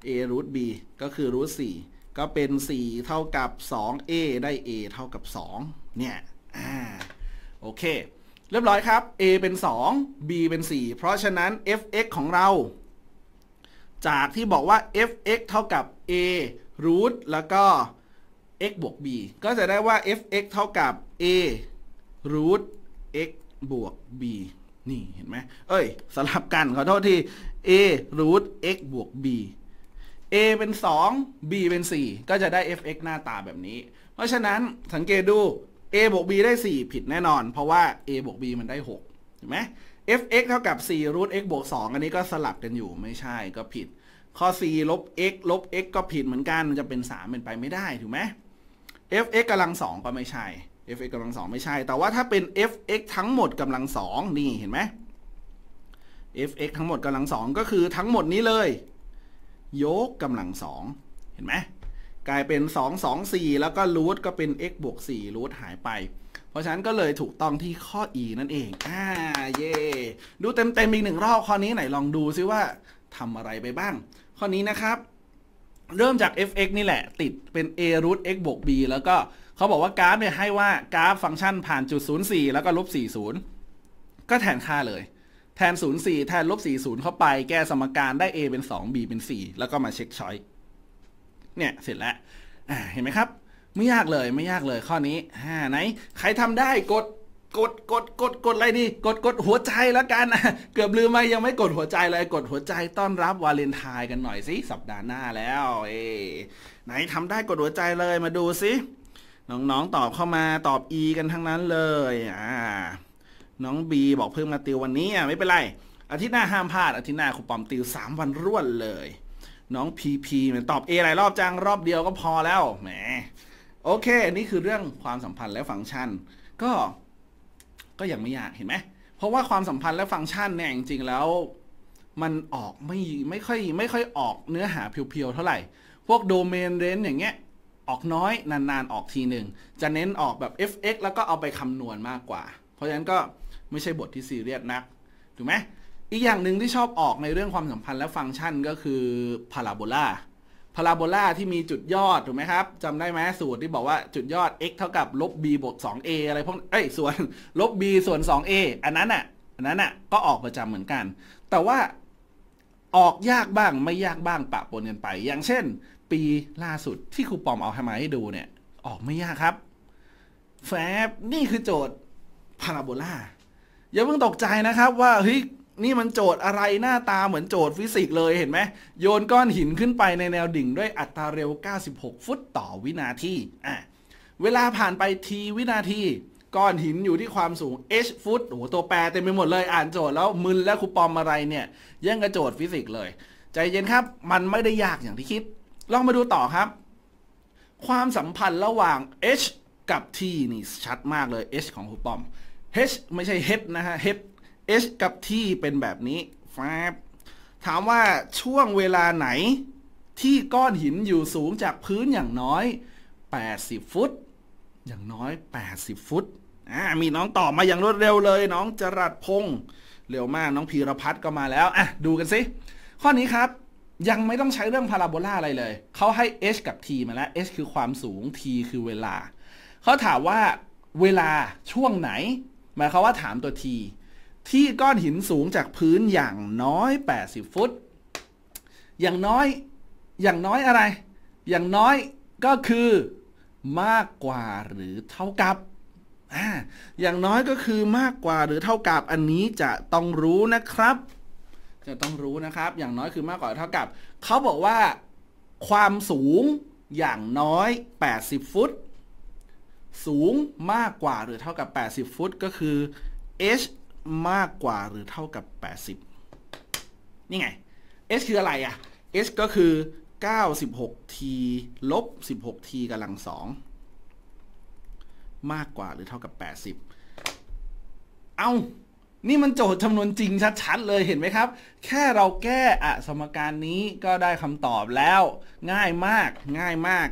a root b ก็คือ root 4ก็เป็น4เท่ากับ 2a ได้ a เท่ากับ2เนี่ยโอเคเรียบร้อยครับ a เป็น2 b เป็น4เพราะฉะนั้น f(x) ของเราจากที่บอกว่า f(x) เท่ากับ a root แล้วก็ x บวก b ก็จะได้ว่า f(x) เท่ากับ a root x บวก b นี่เห็นไหมสลับกันขอโทษที a root x บวก b a เป็น2 b เป็น4ก็จะได้ f(x) หน้าตาแบบนี้เพราะฉะนั้นสังเกตดู a บวก b ได้4ผิดแน่นอนเพราะว่า a บวก b มันได้6ถูกไหม f(x) เท่ากับ4 root x บวก2อันนี้ก็สลับกันอยู่ไม่ใช่ก็ผิดข้อ4ลบ x ลบ x ก็ผิดเหมือนกันมันจะเป็น3เป็นไปไม่ได้ถูกไหม f(x) กำลัง2ก็ไม่ใช่ f(x) กำลัง2ไม่ใช่แต่ว่าถ้าเป็น f(x) ทั้งหมดกำลัง2นี่เห็นไหม f(x) ทั้งหมดกำลัง2ก็คือทั้งหมดนี้เลยยกกำลัง2เห็นไหมกลายเป็น2 2 4แล้วก็รูทก็เป็น x บวก4รูทหายไปเพราะฉะนั้นก็เลยถูกต้องที่ข้อ e นั่นเองเย่ดูเต็มอีก1รอบข้อนี้ไหนลองดูซิว่าทำอะไรไปบ้างข้อนี้นะครับเริ่มจาก f(x) นี่แหละติดเป็น a root x บวก b แล้วก็เขาบอกว่ากราฟเนี่ยให้ว่ากราฟฟังก์ชันผ่านจุด04แล้วก็ลบ40ก็แทนค่าเลยแทน 04 แทน -40 เข้าไปแก้สมการได้ a เป็น 2 b เป็น 4แล้วก็มาเช็คช้อยเนี่ยเสร็จแล้วเห็นไหมครับไม่ยากเลยข้อนี้ไหนใครทำได้กดอะไรดีกดหัวใจแล้วกันเกือบลืมไปยังไม่กดหัวใจเลยกดหัวใจต้อนรับวาเลนไทน์กันหน่อยสิสัปดาห์หน้าแล้วไหนทำได้กดหัวใจเลยมาดูสิน้องๆตอบเข้ามาตอบ e กันทั้งนั้นเลยน้องบีบอกเพิ่มมาติววันนี้ไม่เป็นไรอาทิตย์หน้าห้ามพลาดอาทิตย์หน้าครูปอมติว3 วันรวดเลย น้องพีพีมันตอบ A หลายรอบจังรอบเดียวก็พอแล้วแหมโอเคนี่คือเรื่องความสัมพันธ์และฟังก์ชันก็ยังไม่ยากเห็นไหมเพราะว่าความสัมพันธ์และฟังก์ชันเนี่ยจริงๆแล้วมันออกไม่ค่อยออกเนื้อหาเพียวๆเท่าไหร่พวกโดเมนเรนจ์อย่างเงี้ยออกน้อยนานๆออกทีหนึ่งจะเน้นออกแบบ fx แล้วก็เอาไปคำนวณมากกว่าเพราะฉะนั้นก็ไม่ใช่บทที่ซีเรียสนักถูกไหมอีกอย่างหนึ่งที่ชอบออกในเรื่องความสัมพันธ์และฟังก์ชันก็คือพาราโบลาที่มีจุดยอดถูกไหมครับจำได้ไหมสูตรที่บอกว่าจุดยอด x เท่ากับลบ b บวก 2a อะไรพวกส่วนลบ b ส่วน 2a อันนั้นอ่ะก็ออกประจำเหมือนกันแต่ว่าออกยากบ้างไม่ยากบ้างปะปนกันไปอย่างเช่นปีล่าสุดที่ครูปอมเอามาให้ดูเนี่ยออกไม่ยากครับแฟบนี่คือโจทย์พาราโบลาอย่าเพิ่งตกใจนะครับว่าเฮ้ยนี่มันโจทย์อะไรหน้าตาเหมือนโจทย์ฟิสิกส์เลยเห็นไหมโยนก้อนหินขึ้นไปในแนวดิ่งด้วยอัตราเร็ว96ฟุตต่อวินาทีเวลาผ่านไปทีวินาทีก้อนหินอยู่ที่ความสูง h ฟุตโอ้โหตัวแปรเต็มไปหมดเลยอ่านโจทย์แล้วมึนและครูปอมอะไรเนี่ยยังกับโจทย์ฟิสิกส์เลยใจเย็นครับมันไม่ได้ยากอย่างที่คิดลองมาดูต่อครับความสัมพันธ์ระหว่าง h กับ t นี่ชัดมากเลย h ของครูปอม h ไม่ใช่ h นะฮะ h h กับ t เป็นแบบนี้ถามว่าช่วงเวลาไหนที่ก้อนหินอยู่สูงจากพื้นอย่างน้อย80ฟุตอย่างน้อย80ฟุตมีน้องตอบมาอย่างรวดเร็วเลยน้องจรัสพงษ์เร็วมากน้องพีรพัฒน์ก็มาแล้วดูกันสิข้อนี้ครับยังไม่ต้องใช้เรื่องพาราโบลาอะไรเลยเขาให้ h กับ t มาแล้ว h คือความสูง t คือเวลาเขาถามว่าเวลาช่วงไหนหมายความว่าถามตัว tที่ก้อนหินสูงจากพื้นอย่างน้อย80ฟุตอย่างน้อยอะไรอย่างน้อยก็คือมากกว่าหรือเท่ากับอย่างน้อยก็คือมากกว่าหรือเท่ากับอันนี้จะต้องรู้นะครับอย่างน้อยคือมากกว่าเท่ากับเขาบอกว่าความสูงอย่างน้อย80ฟุตสูงมากกว่าหรือเท่ากับ80ฟุตก็คือ hมากกว่าหรือเท่ากับ80นี่ไง h คืออะไรอ่ะ h ก็คือ96 t ลบ16 t กำลัง2มากกว่าหรือเท่ากับ80เอานี่มันโจทย์จำนวนจริงชัดๆเลยเห็นไหมครับแค่เราแก้สมการนี้ก็ได้คำตอบแล้วง่ายมาก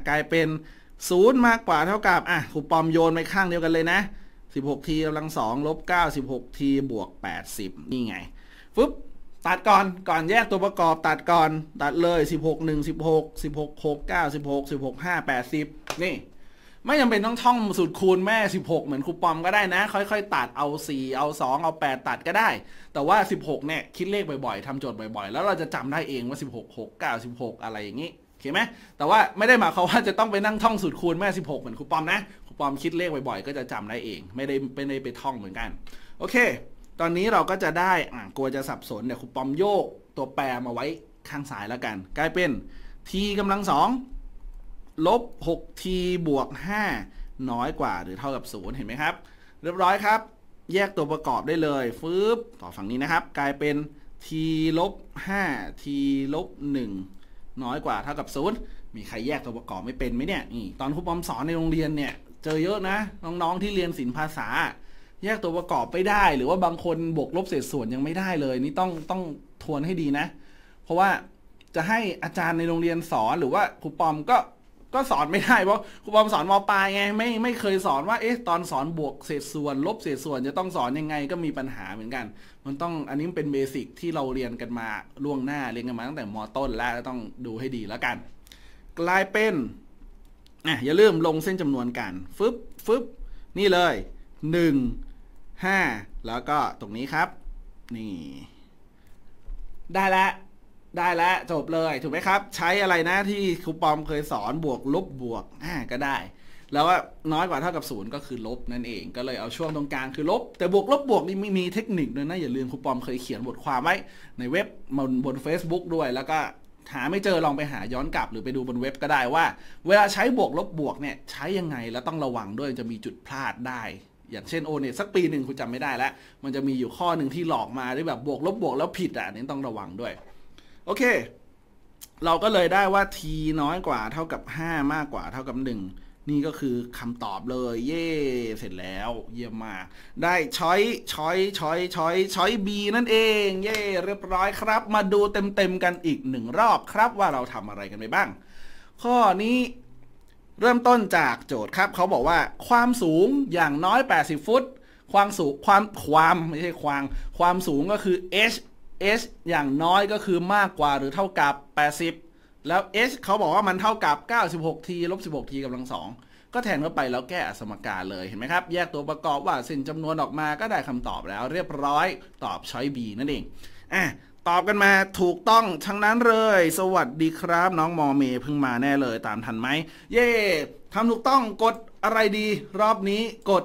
กลายเป็น0มากกว่าเท่ากับครูปอมโยนไปข้างเดียวกันเลยนะ16 t กำลัง2ลบ9 16 t บวก80นี่ไงฟึบตัดก่อนแยกตัวประกอบตัดเลย16 1 16 16 6 9 16 16 5 80นี่ไม่จำเป็นต้องท่องสูตรคูณแม่16เหมือนครูปอมก็ได้นะค่อยๆตัดเอา4เอา2เอา8ตัดก็ได้แต่ว่า16เนี่ยคิดเลขบ่อยๆทำโจทย์บ่อยๆแล้วเราจะจำได้เองว่า16 6 9 16อะไรอย่างนี้โอเคไหมแต่ว่าไม่ได้หมายความว่าจะต้องไปนั่งท่องสูตรคูณแม่16เหมือนครูปอมนะความคิดเลขบ่อยๆก็จะจำได้เองไม่ได้ไปท่องเหมือนกันโอเคตอนนี้เราก็จะได้กลัวจะสับสนเดี๋ยวครูปอมโยกตัวแปรมาไว้ข้างซ้ายแล้วกันกลายเป็น t กำลัง2ลบ6 t บวก5น้อยกว่าหรือเท่ากับ0เห็นไหมครับเรียบร้อยครับแยกตัวประกอบได้เลยฟืบต่อฝั่งนี้นะครับกลายเป็น t ลบ5 t ลบ1น้อยกว่าเท่ากับ0มีใครแยกตัวประกอบไม่เป็นไหมเนี่ยตอนครูปอมสอนในโรงเรียนเนี่ยเจอเยอะนะน้องๆที่เรียนศิลปภาษาแยกตัวประกอบไม่ได้หรือว่าบางคนบวกลบเศษส่วนยังไม่ได้เลยนี่ต้องทวนให้ดีนะเพราะว่าจะให้อาจารย์ในโรงเรียนสอนหรือว่าครูปอมก็สอนไม่ได้เพราะครูปอมสอนม.ปลายไงไม่เคยสอนว่าตอนสอนบวกเศษส่วนลบเศษส่วนจะต้องสอนยังไงก็มีปัญหาเหมือนกันมันต้องอันนี้เป็นเบสิกที่เราเรียนกันมาล่วงหน้าเรียนกันมาตั้งแต่ม.ต้นแล้วต้องดูให้ดีแล้วกันกลายเป็นอย่าลืมลงเส้นจำนวนกันฟึบนี่เลย1 5แล้วก็ตรงนี้ครับนี่ได้แล้วจบเลยถูกไหมครับใช้อะไรนะที่ครูปอมเคยสอนบวกลบบวกก็ได้แล้วว่าน้อยกว่าเท่ากับ0ก็คือลบนั่นเองก็เลยเอาช่วงตรงกลางคือลบแต่บวกลบบวกนี่มีเทคนิคด้วยนะอย่าลืมครูปอมเคยเขียนบทความไว้ในเว็บบน Facebook ด้วยแล้วก็หาไม่เจอลองไปหาย้อนกลับหรือไปดูบนเว็บก็ได้ว่าเวลาใช้บวกลบบวกเนี่ยใช้ยังไงแล้วต้องระวังด้วยจะมีจุดพลาดได้อย่างเช่นONETสักปีหนึ่งคุณจำไม่ได้แล้วมันจะมีอยู่ข้อหนึ่งที่หลอกมาด้วยแบบบวกลบบวกแล้วผิดอันนี้ต้องระวังด้วยโอเค เราก็เลยได้ว่า t น้อยกว่าเท่ากับ5มากกว่าเท่ากับ1นี่ก็คือคำตอบเลยเย่เสร็จแล้วเยี่ยมมากได้ช้อย B นั่นเองเย่เรียบร้อยครับมาดูเต็มๆกันอีก1รอบครับว่าเราทำอะไรกันไปบ้างข้อนี้เริ่มต้นจากโจทย์ครับเขาบอกว่าความสูงอย่างน้อย80ฟุตความสูงก็คือ h อย่างน้อยก็คือมากกว่าหรือเท่ากับ80แล้ว h เขาบอกว่ามันเท่ากับ96 t ลบ16 t กำลัง2ก็แทนเข้าไปแล้วแก้อสมการเลยเห็นไหมครับแยกตัวประกอบว่าสิ่งจำนวนออกมาก็ได้คำตอบแล้วเรียบร้อยตอบช้อย B นั่นเองตอบกันมาถูกต้องทั้งนั้นเลยสวัสดีครับน้องมอเมย์เพิ่งมาแน่เลยตามทันไหมเย่ทำถูกต้องกดอะไรดีรอบนี้กด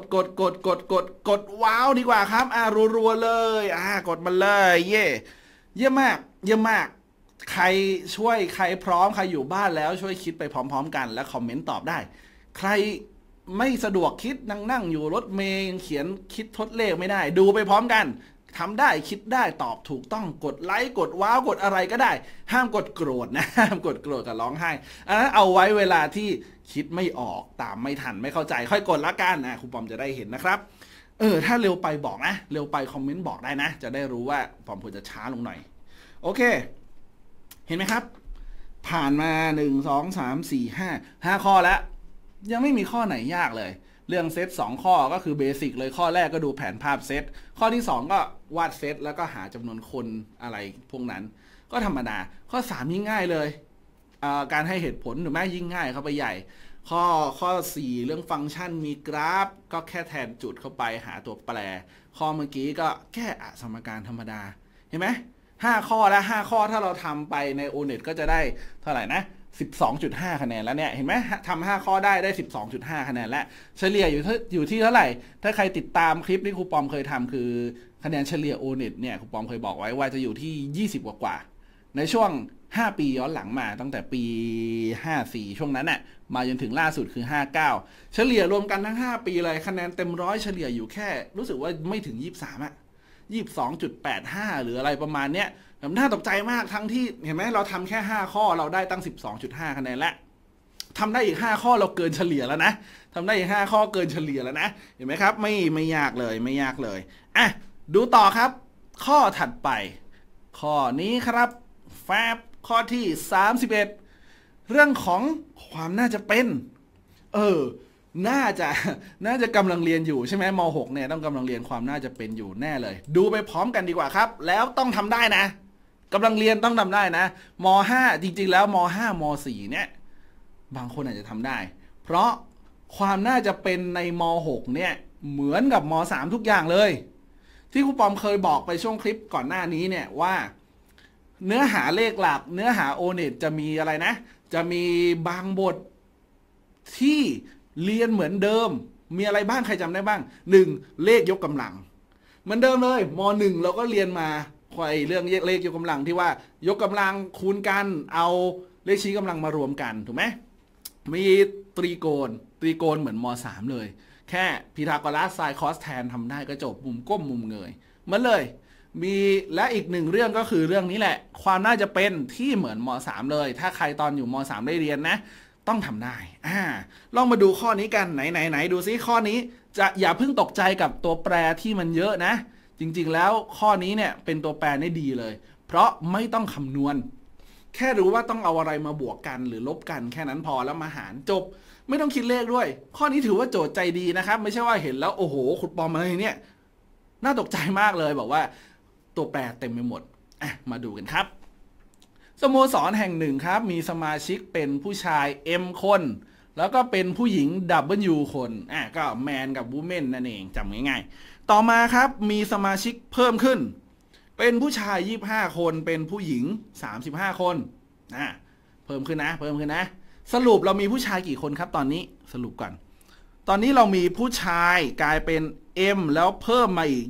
ว้าวดีกว่าครับรัวๆเลยกดมาเลยเย่เยี่ยมมากเยี่ยมมากใครช่วยใครพร้อมใครอยู่บ้านแล้วช่วยคิดไปพร้อมๆกันและคอมเมนต์ตอบได้ใครไม่สะดวกคิดนั่งอยู่รถเมย์ยังเขียนคิดทดเลขไม่ได้ดูไปพร้อมกันทำได้คิดได้ตอบถูกต้องกดไลค์กดว้าวกดอะไรก็ได้ห้ามกดโกรธนะห้ามกดโกรธกับร้องไห้อันนั้นเอาไว้เวลาที่คิดไม่ออกตามไม่ทันไม่เข้าใจค่อยกดละกันนะครูปอมจะได้เห็นนะครับถ้าเร็วไปบอกนะเร็วไปคอมเมนต์บอกได้นะจะได้รู้ว่าปอมควรจะช้าลงหน่อยโอเคเห็นไหมครับผ่านมา1 2 3 4 5ข้อแล้วยังไม่มีข้อไหนยากเลยเรื่องเซต2ข้อก็คือเบสิกเลยข้อแรกก็ดูแผนภาพเซตข้อที่2ก็วาดเซตแล้วก็หาจำนวนคนอะไรพวกนั้นก็ธรรมดาข้อ3ยิ่งง่ายเลยการให้เหตุผลถูกไหมยิ่งง่ายเข้าไปใหญ่ข้อ4เรื่องฟังก์ชันมีกราฟก็แค่แทนจุดเข้าไปหาตัวแปรข้อเมื่อกี้ก็แค่สมการธรรมดาเห็นไหม5ข้อแล้ว5ข้อถ้าเราทำไปใน ONET ก็จะได้เท่าไหร่นะ12.5 คะแนนแล้วเนี่ยเห็นไหมทำ5ข้อได้ 12.5 คะแนนแล้วเฉลี่ยอยู่ที่เท่าไหร่ถ้าใครติดตามคลิปที่ครูปอมเคยทำคือคะแนนเฉลี่ย ONET เนี่ยครูปอมเคยบอกไว้ว่าจะอยู่ที่20กว่าในช่วง5ปีย้อนหลังมาตั้งแต่ปี54ช่วงนั้นน่ะมาจนถึงล่าสุดคือ59เฉลี่ยรวมกันทั้ง5ปีเลยคะแนนเต็ม100เฉลี่ยอยู่แค่รู้สึกว่าไม่ถึง23 22.85 หรืออะไรประมาณเนี้ยน่าตกใจมากทั้งที่เห็นไหมเราทำแค่5ข้อเราได้ตั้ง 12.5 คะแนนแล้วทำได้อีก5ข้อเราเกินเฉลี่ยแล้วนะทำได้อีก5ข้อเกินเฉลี่ยแล้วนะเห็นไหมครับไม่ยากเลยไม่ยากเลยดูต่อครับข้อถัดไปข้อนี้ครับแฟบข้อที่31เรื่องของความน่าจะเป็นน่าจะกำลังเรียนอยู่ใช่ไหมม.6 เนี่ยต้องกำลังเรียนความน่าจะเป็นอยู่แน่เลยดูไปพร้อมกันดีกว่าครับแล้วต้องทำได้นะกำลังเรียนต้องทำได้นะม.5 จริงๆแล้วม.5 ม.4 เนี่ยบางคนอาจจะทำได้เพราะความน่าจะเป็นในม.6 เนี่ยเหมือนกับม.3 ทุกอย่างเลยที่ครูปอมเคยบอกไปช่วงคลิปก่อนหน้านี้เนี่ยว่าเนื้อหาเลขหลักเนื้อหา ONET จะมีอะไรนะจะมีบางบทที่เรียนเหมือนเดิมมีอะไรบ้างใครจำได้บ้าง1เลขยกกำลังเหมือนเดิมเลยม.1 เราก็เรียนมาเรื่องเลขยกกำลังที่ว่ายกกำลังคูณกันเอาเลขชี้กำลังมารวมกันถูกไหมมีตรีโกณเหมือนม.3 เลยแค่พีทาโกรัสไซน์คอสแทนทำได้ก็จบมุมก้มมุมเงยเหมือนเลยมีและอีกหนึ่งเรื่องก็คือเรื่องนี้แหละความน่าจะเป็นที่เหมือนม.3 เลยถ้าใครตอนอยู่ม.3 ได้เรียนนะต้องทำได้ลองมาดูข้อนี้กันไหนดูซิข้อนี้จะอย่าเพิ่งตกใจกับตัวแปรที่มันเยอะนะจริงๆแล้วข้อนี้เนี่ยเป็นตัวแปรได้ดีเลยเพราะไม่ต้องคำนวณแค่รู้ว่าต้องเอาอะไรมาบวกกันหรือลบกันแค่นั้นพอแล้วมาหารจบไม่ต้องคิดเลขด้วยข้อนี้ถือว่าโจทย์ใจดีนะครับไม่ใช่ว่าเห็นแล้วโอ้โหขุดปอมอะไรเนี่ยน่าตกใจมากเลยบอกว่าตัวแปรเต็มไปหมดมาดูกันครับสโมสรแห่งหนึ่งครับมีสมาชิกเป็นผู้ชาย M คนแล้วก็เป็นผู้หญิง W คนก็แมนกับวูแมนนั่นเองจำง่ายๆต่อมาครับมีสมาชิกเพิ่มขึ้นเป็นผู้ชาย25คนเป็นผู้หญิง35คนเพิ่มขึ้นนะสรุปเรามีผู้ชายกี่คนครับตอนนี้สรุปก่อนตอนนี้เรามีผู้ชายกลายเป็น M แล้วเพิ่มมาอีก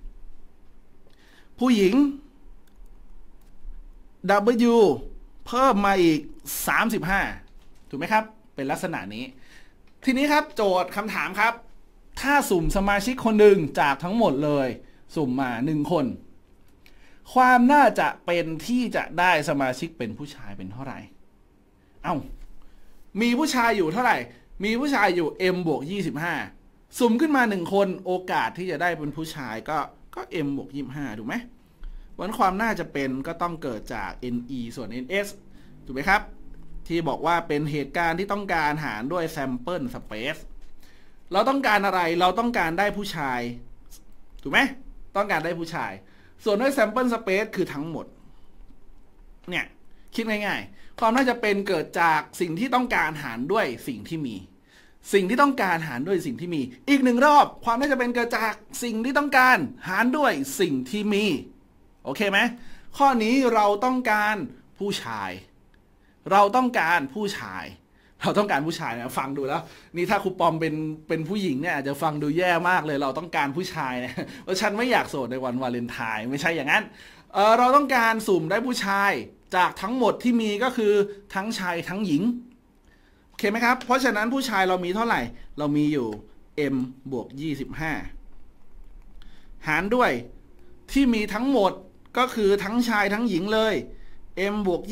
25ผู้หญิงW เพิ่มมาอีก35ถูกไหมครับเป็นลักษณะนี้ทีนี้ครับโจทย์คำถามครับถ้าสุ่มสมาชิกคนหนึ่งจากทั้งหมดเลยสุ่มมา1คน ความน่าจะเป็นที่จะได้สมาชิกเป็นผู้ชายเป็นเท่าไหร่เอ้ามีผู้ชายอยู่เท่าไหร่มีผู้ชายอยู่ m บวก25สุ่มขึ้นมา1คนโอกาสที่จะได้เป็นผู้ชายก็ m บวก25ถูกไหมวันความน่าจะเป็นก็ต้องเกิดจาก ne ส่วน ns ถูกไหมครับที่บอกว่าเป็นเหตุการณ์ที่ต้องการหารด้วย sample space เราต้องการอะไรเราต้องการได้ผู้ชายถูกไหมต้องการได้ผู้ชายส่วนด้วย sample space คือทั้งหมดเนี่ยคิดง่ายๆความน่าจะเป็นเกิดจากสิ่งที่ต้องการหารด้วยสิ่งที่มีสิ่งที่ต้องการหารด้วยสิ่งที่มีอีกหนึ่งรอบความน่าจะเป็นเกิดจากสิ่งที่ต้องการหารด้วยสิ่งที่มีโอเคไหมข้อนี้เราต้องการผู้ชายเราต้องการผู้ชายนะฟังดูแล้วนี่ถ้าครูปอมเป็นผู้หญิงเนี่ยอาจจะฟังดูแย่มากเลยเราต้องการผู้ชายนะเพราะฉันไม่อยากโสดในวันวาเลนไทน์ไม่ใช่อย่างนั้นเราต้องการสุ่มได้ผู้ชายจากทั้งหมดที่มีก็คือทั้งชายทั้งหญิงโอเคไหมครับเพราะฉะนั้นผู้ชายเรามีเท่าไหร่เรามีอยู่ m บวก25หารด้วยที่มีทั้งหมดก็คือทั้งชายทั้งหญิงเลย m บวก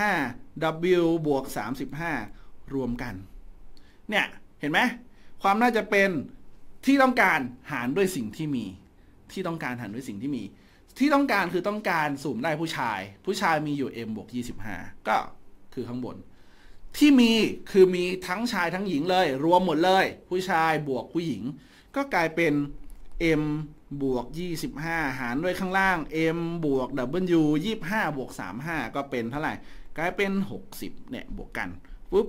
25 w บวก35รวมกันเนี่ยเห็นไหมความน่าจะเป็นที่ต้องการหารด้วยสิ่งที่มีที่ต้องการหารด้วยสิ่งที่มีที่ต้องการคือต้องการสุ่มได้ผู้ชายมีอยู่ m บวก25ก็คือข้างบนที่มีคือมีทั้งชายทั้งหญิงเลยรวมหมดเลยผู้ชายบวกผู้หญิงก็กลายเป็น m บวก25หารด้วยข้างล่าง m บวก w 25บวก35ก็เป็นเท่าไหร่กลายเป็น60เนี่ยบวกกันปึ๊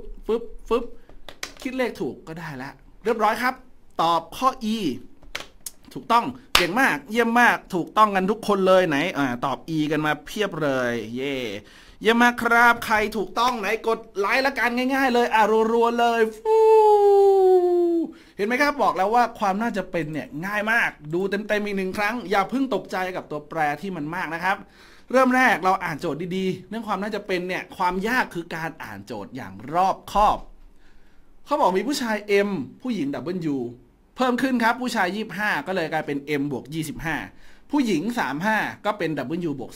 บคิดเลขถูกก็ได้ละเรียบร้อยครับตอบข้อ e ถูกต้องเก่งมากเยี่ยมมากถูกต้องกันทุกคนเลยไหนตอบ e กันมาเพียบเลยเย่เยี่ยมมากครับใครถูกต้องไหนกดไลค์ละกันง่ายๆเลยรัวๆเลยฟูเห็นไหมครับบอกแล้วว่าความน่าจะเป็นเนี่ยง่ายมากดูเต็มๆอีกหนึ่งครั้งอย่าเพิ่งตกใจกับตัวแปรที่มันมากนะครับเริ่มแรกเราอ่านโจทย์ดีๆเรื่องความน่าจะเป็นเนี่ยความยากคือการอ่านโจทย์อย่างรอบคอบเขาบอกมีผู้ชาย m ผู้หญิง w เพิ่มขึ้นครับผู้ชาย25ก็เลยกลายเป็น m บวก25ผู้หญิง35ก็เป็น w บวก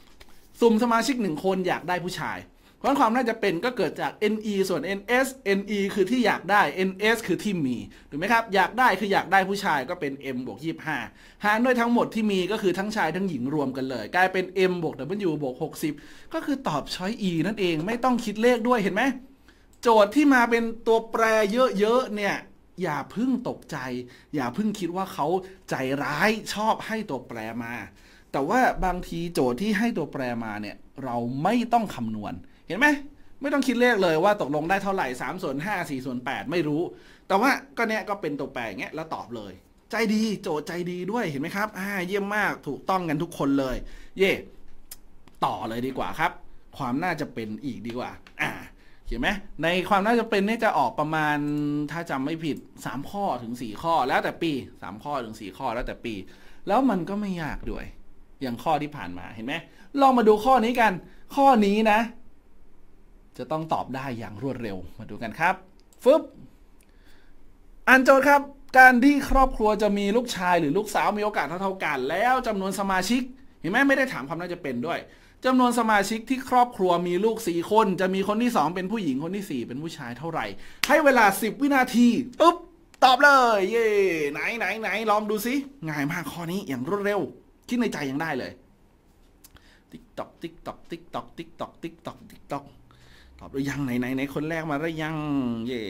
35สุ่มสมาชิก1คนอยากได้ผู้ชายเพราะความน่าจะเป็นก็เกิดจาก ne ส่วน ns ne คือที่อยากได้ ns คือที่มีถูกไหมครับอยากได้คืออยากได้ผู้ชายก็เป็น m บวก25หารด้วยทั้งหมดที่มีก็คือทั้งชายทั้งหญิงรวมกันเลยกลายเป็น m บวก w บวก60ก็คือตอบช้อย e นั่นเองไม่ต้องคิดเลขด้วยเห็นไหมโจทย์ที่มาเป็นตัวแปรเยอะๆเนี่ยอย่าเพิ่งตกใจอย่าเพิ่งคิดว่าเขาใจร้ายชอบให้ตัวแปรมาแต่ว่าบางทีโจทย์ที่ให้ตัวแปรมาเนี่ยเราไม่ต้องคำนวณเห็นไหมไม่ต้องคิดเลขเลยว่าตกลงได้เท่าไหร่3ส่วน5 4ส่วน8ไม่รู้แต่ว่าก็เนี้ยก็เป็นตัวแปรอย่างเงี้ยแล้วตอบเลยใจดีโจทย์ใจดีด้วยเห็นไหมครับเยี่ยมมากถูกต้องกันทุกคนเลยเย่ต่อเลยดีกว่าครับความน่าจะเป็นอีกดีกว่าเห็นไหมในความน่าจะเป็นนี่จะออกประมาณถ้าจำไม่ผิด3ข้อถึง4ข้อแล้วแต่ปี3ข้อถึง4ข้อแล้วแต่ปีแล้วมันก็ไม่ยากด้วยอย่างข้อที่ผ่านมาเห็นไหมลองมาดูข้อนี้กันข้อนี้นะจะต้องตอบได้อย่างรวดเร็วมาดูกันครับฟึบอ่านโจทย์ครับการที่ครอบครัวจะมีลูกชายหรือลูกสาวมีโอกาสเท่าๆกันแล้วจำนวนสมาชิกเห็นไหมไม่ได้ถามความน่าจะเป็นด้วยจำนวนสมาชิกที่ครอบครัวมีลูก4คนจะมีคนที่2เป็นผู้หญิงคนที่4เป็นผู้ชายเท่าไหร่ให้เวลา10วินาทีปึ๊บตอบเลยเย่ไหนลองดูสิง่ายมากข้อนี้อย่างรวดเร็วคิดในใจยังได้เลยติ๊กตอกติ๊กตอกติ๊กตอกติ๊กตอกติ๊กตอกติ๊กตอกตอบหรือยังไหนคนแรกมาหรือยังเย่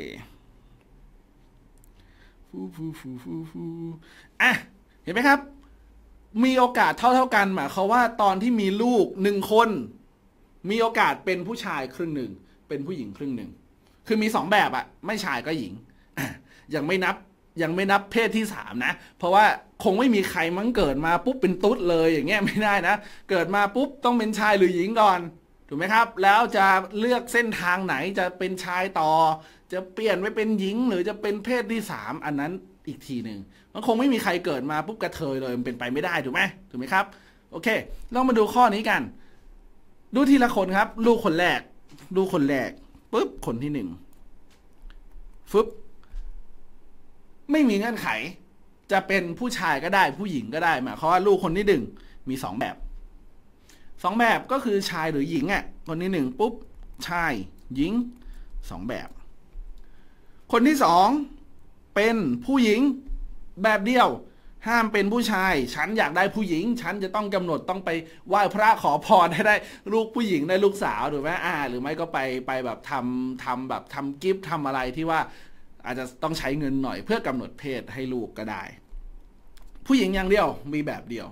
ฟูอ่ะเห็นไหมครับมีโอกาสเท่ากันหมายความว่าตอนที่มีลูก1คนมีโอกาสเป็นผู้ชายครึ่งหนึ่งเป็นผู้หญิงครึ่งหนึ่งคือมี2แบบอะไม่ชายก็หญิงยังไม่นับเพศที่3นะเพราะว่าคงไม่มีใครมั้งเกิดมาปุ๊บเป็นตุ๊ดเลยอย่างเงี้ยไม่ได้นะเกิดมาปุ๊บต้องเป็นชายหรือหญิงก่อนถูกไหมครับแล้วจะเลือกเส้นทางไหนจะเป็นชายต่อจะเปลี่ยนไปเป็นหญิงหรือจะเป็นเพศที่3อันนั้นอีกทีหนึ่งมันคงไม่มีใครเกิดมาปุ๊บกระเทยเลยมันเป็นไปไม่ได้ถูกไหมครับโอเคเรามาดูข้อนี้กันดูทีละคนครับลูกคนแรกปุ๊บคนที่1ฟึบไม่มีเงื่อนไขจะเป็นผู้ชายก็ได้ผู้หญิงก็ได้หมายความว่าลูกคนที่1มี2แบบ 2แบบก็คือชายหรือหญิงอ่ะคนที่1ปุ๊บชายหญิง2แบบคนที่2เป็นผู้หญิงแบบเดียวห้ามเป็นผู้ชายฉันอยากได้ผู้หญิงฉันจะต้องกำหนดต้องไปไหว้พระขอพรให้ได้ลูกผู้หญิงได้ลูกสาวถูกไหมหรือไม่ก็ไปแบบทำกิฟต์ทำอะไรที่ว่าอาจจะต้องใช้เงินหน่อยเพื่อกำหนดเพศให้ลูกก็ได้ผู้หญิงอย่างเดียวมีแบบเดียว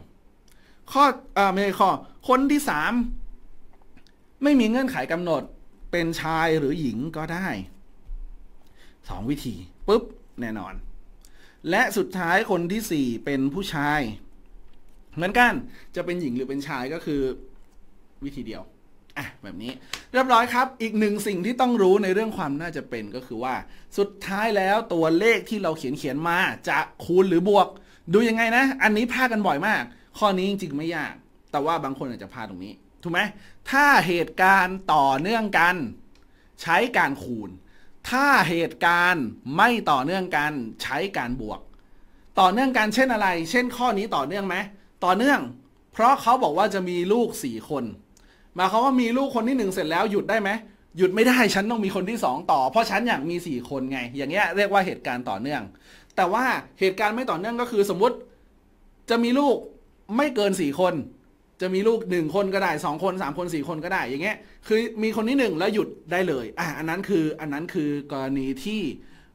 ข้อไม่ใช่ข้อคนที่3ไม่มีเงื่อนไขกำหนดเป็นชายหรือหญิงก็ได้2วิธีปุ๊บแน่นอนและสุดท้ายคนที่4เป็นผู้ชายเหมือนกันจะเป็นหญิงหรือเป็นชายก็คือวิธีเดียวแบบนี้เรียบร้อยครับอีกหนึ่งสิ่งที่ต้องรู้ในเรื่องความน่าจะเป็นก็คือว่าสุดท้ายแล้วตัวเลขที่เราเขียนมาจะคูณหรือบวกดูยังไงนะอันนี้พลาดกันบ่อยมากข้อนี้จริงๆไม่ยากแต่ว่าบางคนอาจจะพลาดตรงนี้ถูกไหมถ้าเหตุการณ์ต่อเนื่องกันใช้การคูณถ้าเหตุการณ์ไม่ต่อเนื่องกันใช้การบวกต่อเนื่องกันเช่นอะไรเช่นข้อนี้ต่อเนื่องไหมต่อเนื่องเพราะเขาบอกว่าจะมีลูก4คนมาเขาว่ามีลูกคนที่1เสร็จแล้วหยุดได้ไหมหยุดไม่ได้ฉันต้องมีคนที่2ต่อเพราะฉันอยากมี4คนไงอย่างเงี้ยเรียกว่าเหตุการณ์ต่อเนื่องแต่ว่าเหตุการณ์ไม่ต่อเนื่องก็คือสมมุติจะมีลูกไม่เกิน4คนจะมีลูก1คนก็ได้2คน3คน4คนก็ได้อย่างเงี้ยคือมีคนที่1แล้วหยุดได้เลยอันนั้นคือกรณีที่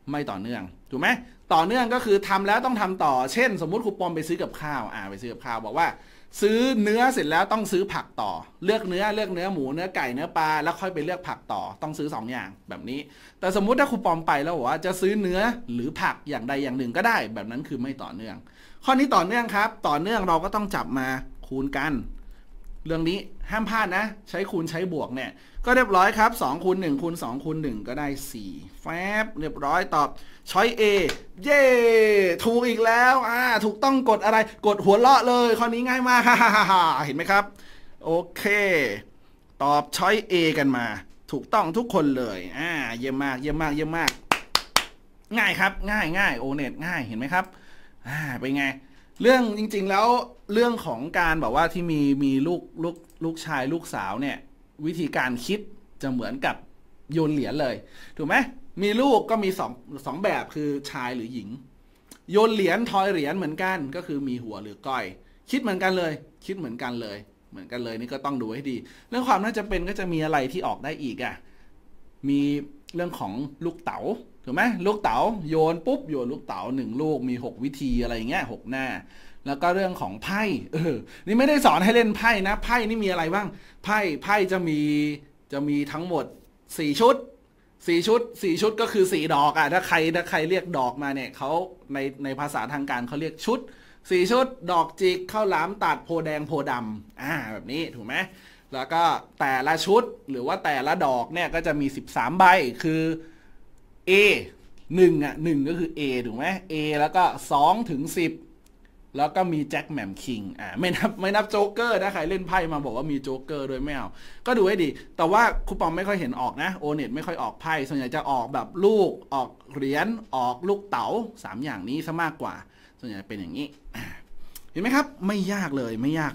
ไม่ต่อเนื่องถูกไหมต่อเนื่องก็คือทำแล้วต้องทำต่อเช่นสมมุติครูปอมไปซื้อกับข้าวไปซื้อกับข้าวบอกว่าซื้อเนื้อเสร็จแล้วต้องซื้อผักต่อเลือกเนื้อหมูเนื้อไก่เนื้อปลาแล้วค่อยไปเลือกผักต่อต้องซื้อ2อย่างแบบนี้แต่สมมุติถ้าครูปอมไปแล้วบอกว่าจะซื้อเนื้อหรือผักอย่างใดอย่างหนึ่งก็ได้แบบนั้นคือไม่ต่อเนื่องข้อนี้ต่อเนื่องครับต่อเนื่องเราก็ต้องจับมาคูณกันเรื่องนี้ห้ามพลาดนะใช้คูณใช้บวกเนี่ยก็เรียบร้อยครับ2คูณ1คูณ2คูณ1ก็ได้4แฟบเรียบร้อยตอบช้อย A เย้ถูกอีกแล้วถูกต้องกดอะไรกดหัวเลาะเลยข้อนี้ง่ายมากเห็นไหมครับโอเคตอบช้อย A กันมาถูกต้องทุกคนเลยเยี่ยมมากเยี่ยมมากเยี่ยมมากง่ายครับง่ายONETง่ายเห็นไหมครับเป็นไงเรื่องจริงๆแล้วเรื่องของการแบบว่าที่มีลูกชายลูกสาวเนี่ยวิธีการคิดจะเหมือนกับโยนเหรียญเลยถูกไหมมีลูกก็มีสองแบบคือชายหรือหญิงโยนเหรียญทอยเหรียญเหมือนกันก็คือมีหัวหรือก้อยคิดเหมือนกันเลยนี่ก็ต้องดูให้ดีเรื่องความน่าจะเป็นก็จะมีอะไรที่ออกได้อีกมีเรื่องของลูกเต๋าถูกไหมลูกเต๋าโยนปุ๊บโยนลูกเต๋า1ลูกมี6วิธีอะไรอย่างเงี้ย6หน้าแล้วก็เรื่องของไพ่นี่ไม่ได้สอนให้เล่นไพ่นะไพ่นี่มีอะไรบ้างไพ่จะมีทั้งหมด4ชุดก็คือ4ดอกถ้าใครเรียกดอกมาเนี่ยเขาในภาษาทางการเขาเรียกชุด4ชุดดอกจิกข้าวหลามตัดโพแดงโพดำแบบนี้ถูกไหมแล้วก็แต่ละชุดหรือว่าแต่ละดอกเนี่ยก็จะมี13ใบคือ A 1 1ก็คือ A ถูกไหม A แล้วก็2ถึง10แล้วก็มีแจ็คแหม่มคิงไม่นับโจ๊กเกอร์นะใครเล่นไพ่มาบอกว่ามีโจ๊กเกอร์ด้วยไม่เอาก็ดูให้ดีแต่ว่าครูปอมไม่ค่อยเห็นออกนะONETไม่ค่อยออกไพ่ส่วนใหญ่จะออกแบบลูกออกเหรียญออกลูกเต๋า3อย่างนี้ซะมากกว่าส่วนใหญ่เป็นอย่างนี้เห็นไหมครับไม่ยาก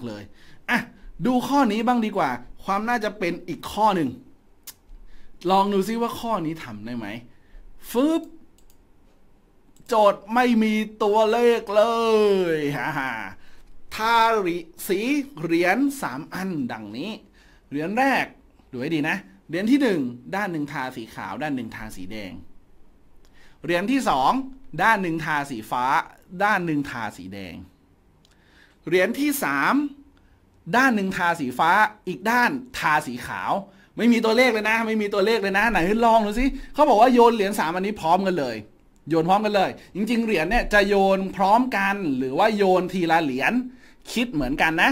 เลยดูข้อนี้บ้างดีกว่าความน่าจะเป็นอีกข้อหนึ่งลองดูซิว่าข้อนี้ทำได้ไหมฟืบโจทย์ไม่มีตัวเลขเลยถ้าสีเหรียญ3อันดังนี้เหรียญแรกดูให้ดีนะเหรียญที่1ด้านหนึ่งทาสีขาวด้านหนึ่งทาสีแดงเหรียญที่2ด้านหนึ่งทาสีฟ้าด้านหนึ่งทาสีแดงเหรียญที่3ด้านหนึ่งทาสีฟ้าอีกด้านทาสีขาวไม่มีตัวเลขเลยนะไหนลองดูสิเขาบอกว่าโยนเหรียญ3อันนี้พร้อมกันเลยจริงๆเหรียญเนี่ยจะโยนพร้อมกันหรือว่าโยนทีละเหรียญคิดเหมือนกันนะ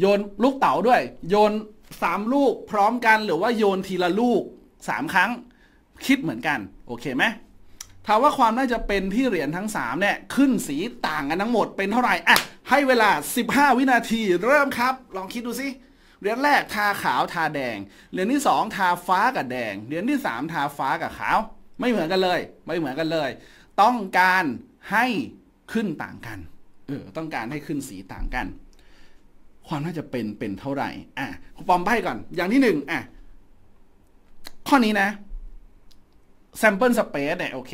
โยนลูกเต๋าด้วยโยน3ลูกพร้อมกันหรือว่าโยนทีละลูก3ครั้งคิดเหมือนกันโอเคไหมถามว่าความน่าจะเป็นที่เหรียญทั้ง3เนี่ยขึ้นสีต่างกันทั้งหมดเป็นเท่าไหร่ให้เวลา15วินาทีเริ่มครับลองคิดดูสิเหรียญแรกทาขาวทาแดงเหรียญที่2ทาฟ้ากับแดงเหรียญที่3ทาฟ้ากับขาวไม่เหมือนกันเลยต้องการให้ขึ้นต่างกันต้องการให้ขึ้นสีต่างกันค ความน่าจะเป็นเท่าไหร่คุณปอมใบ้ก่อนอย่างที่หนึ่งข้อนี้นะ sample space เนี่ยโอเค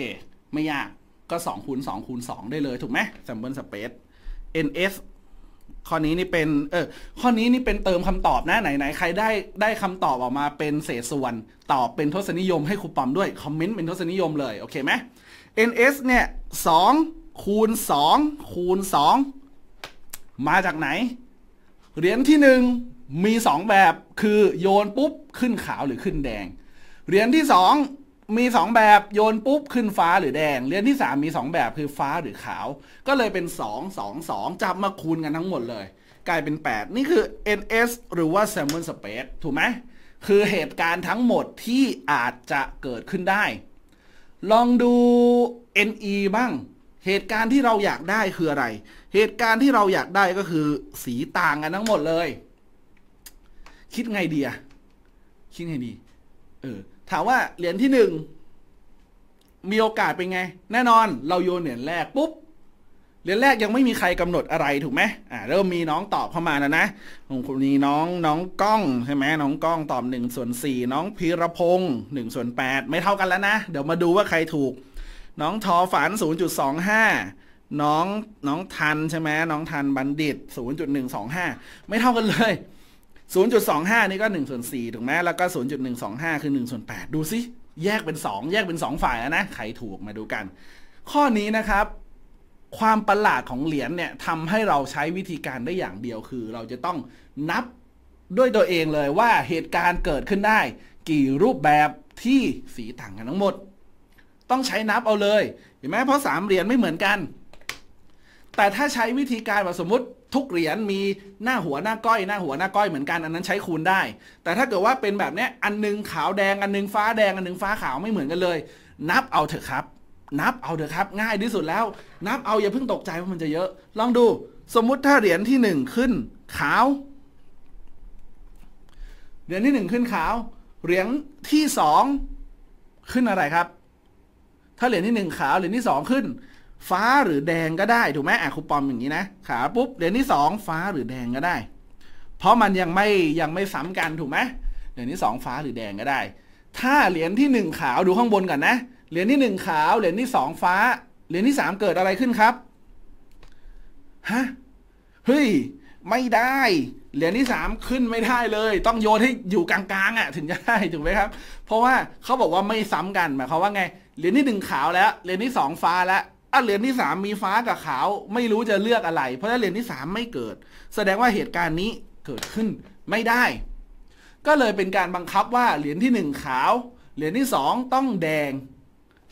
ไม่ยากก็2คูณ2คูณ2ได้เลยถูกไหม sample space ns ข้อนี้นี่เป็นข้อนี้นี่เป็นเติมคำตอบนะไหนใครได้คำตอบออกมาเป็นเศษส่วนตอบเป็นทศนิยมให้คุณปอมด้วยคอมเมนต์เป็นทศนิยมเลยโอเคไหม ns เนี่ย2คูณ2คูณ2มาจากไหนเหรียญที่1มี2แบบคือโยนปุ๊บขึ้นขาวหรือขึ้นแดงเหรียญที่2มี2แบบโยนปุ๊บขึ้นฟ้าหรือแดงเหรียญที่3มี2แบบคือฟ้าหรือขาวก็เลยเป็น2 2 2จับมาคูณกันทั้งหมดเลยกลายเป็น8นี่คือ NS หรือว่า sample space ถูกไหมคือเหตุการณ์ทั้งหมดที่อาจจะเกิดขึ้นได้ลองดู NE บ้างเหตุการณ์ที่เราอยากได้คืออะไรเหตุการณ์ที่เราอยากได้ก็คือสีต่างกันทั้งหมดเลยคิดไงดีอะคิดไงดีถามว่าเหรียญที่หนึ่งมีโอกาสเป็นไงแน่นอนเราโยนเหรียญแรกปุ๊บเหรียญแรกยังไม่มีใครกำหนดอะไรถูกไหมเริ่มมีน้องตอบเข้ามาแล้วนะมีน้องก้องใช่ไหมน้องก้องตอบ1/4น้องพีรพงศ์1/8ไม่เท่ากันแล้วนะเดี๋ยวมาดูว่าใครถูกน้องทอฝัน 0.25 น้องทันใช่ไหมน้องทันบัณฑิต 0.125 ไม่เท่ากันเลย 0.25 นี่ก็ 1/4 ถูกไหมแล้วก็ 0.125 คือ 1/8 ดูสิแยกเป็น 2 ฝ่ายแล้วนะใครถูกมาดูกันข้อนี้นะครับความประหลาดของเหรียญเนี่ยทำให้เราใช้วิธีการได้อย่างเดียวคือเราจะต้องนับด้วยตัวเองเลยว่าเหตุการณ์เกิดขึ้นได้กี่รูปแบบที่สีต่างกันทั้งหมดต้องใช้นับเอาเลยเห็นไหมเพราะ3เหรียญไม่เหมือนกันแต่ถ้าใช้วิธีการแบบสมมุติทุกเหรียญมีหน้าหัวหน้าก้อยหน้าหัวหน้าก้อยเหมือนกันอันนั้นใช้คูณได้แต่ถ้าเกิดว่าเป็นแบบนี้อันนึงขาวแดงอันนึงฟ้าแดงอันนึงฟ้าขาวไม่เหมือนกันเลยนับเอาเถอะครับนับเอาเถอะครับง่ายที่สุดแล้วนับเอาอย่าเพิ่งตกใจว่ามันจะเยอะลองดูสมมุติถ้าเหรียญที่1ขึ้นขาวเหรียญที่1ขึ้นขาวเหรียญที่2ขึ้นอะไรครับถ้าเหรียญที่1ขาวเหรียญที่2ขึ้นฟ้าหรือแดงก็ได้ถูกไหมครูปอมอย่างนี้นะขาวปุ๊บเหรียญที่2ฟ้าหรือแดงก็ได้เพราะมันยังไม่ซ้ำกันถูกไหมเหรียญที่2ฟ้าหรือแดงก็ได้ถ้าเหรียญที่1ขาวดูข้างบนก่อนนะเหรียญที่1ขาวเหรียญที่2ฟ้าเหรียญที่3เกิดอะไรขึ้นครับฮะเฮ้ยไม่ได้เหรียญที่3ขึ้นไม่ได้เลยต้องโยนให้อยู่กลางๆอ่ะถึงจะได้ถูกไหมครับเพราะว่าเขาบอกว่าไม่ซ้ำกันหมายความว่าไงเหรียญที่1ขาวแล้วเหรียญที่2ฟ้าแล้วเหรียญที่3มีฟ้ากับขาวไม่รู้จะเลือกอะไรเพราะถ้าเหรียญที่3ไม่เกิดแสดงว่าเหตุการณ์นี้เกิดขึ้นไม่ได้ก็เลยเป็นการบังคับว่าเหรียญที่1ขาวเหรียญที่2ต้องแดง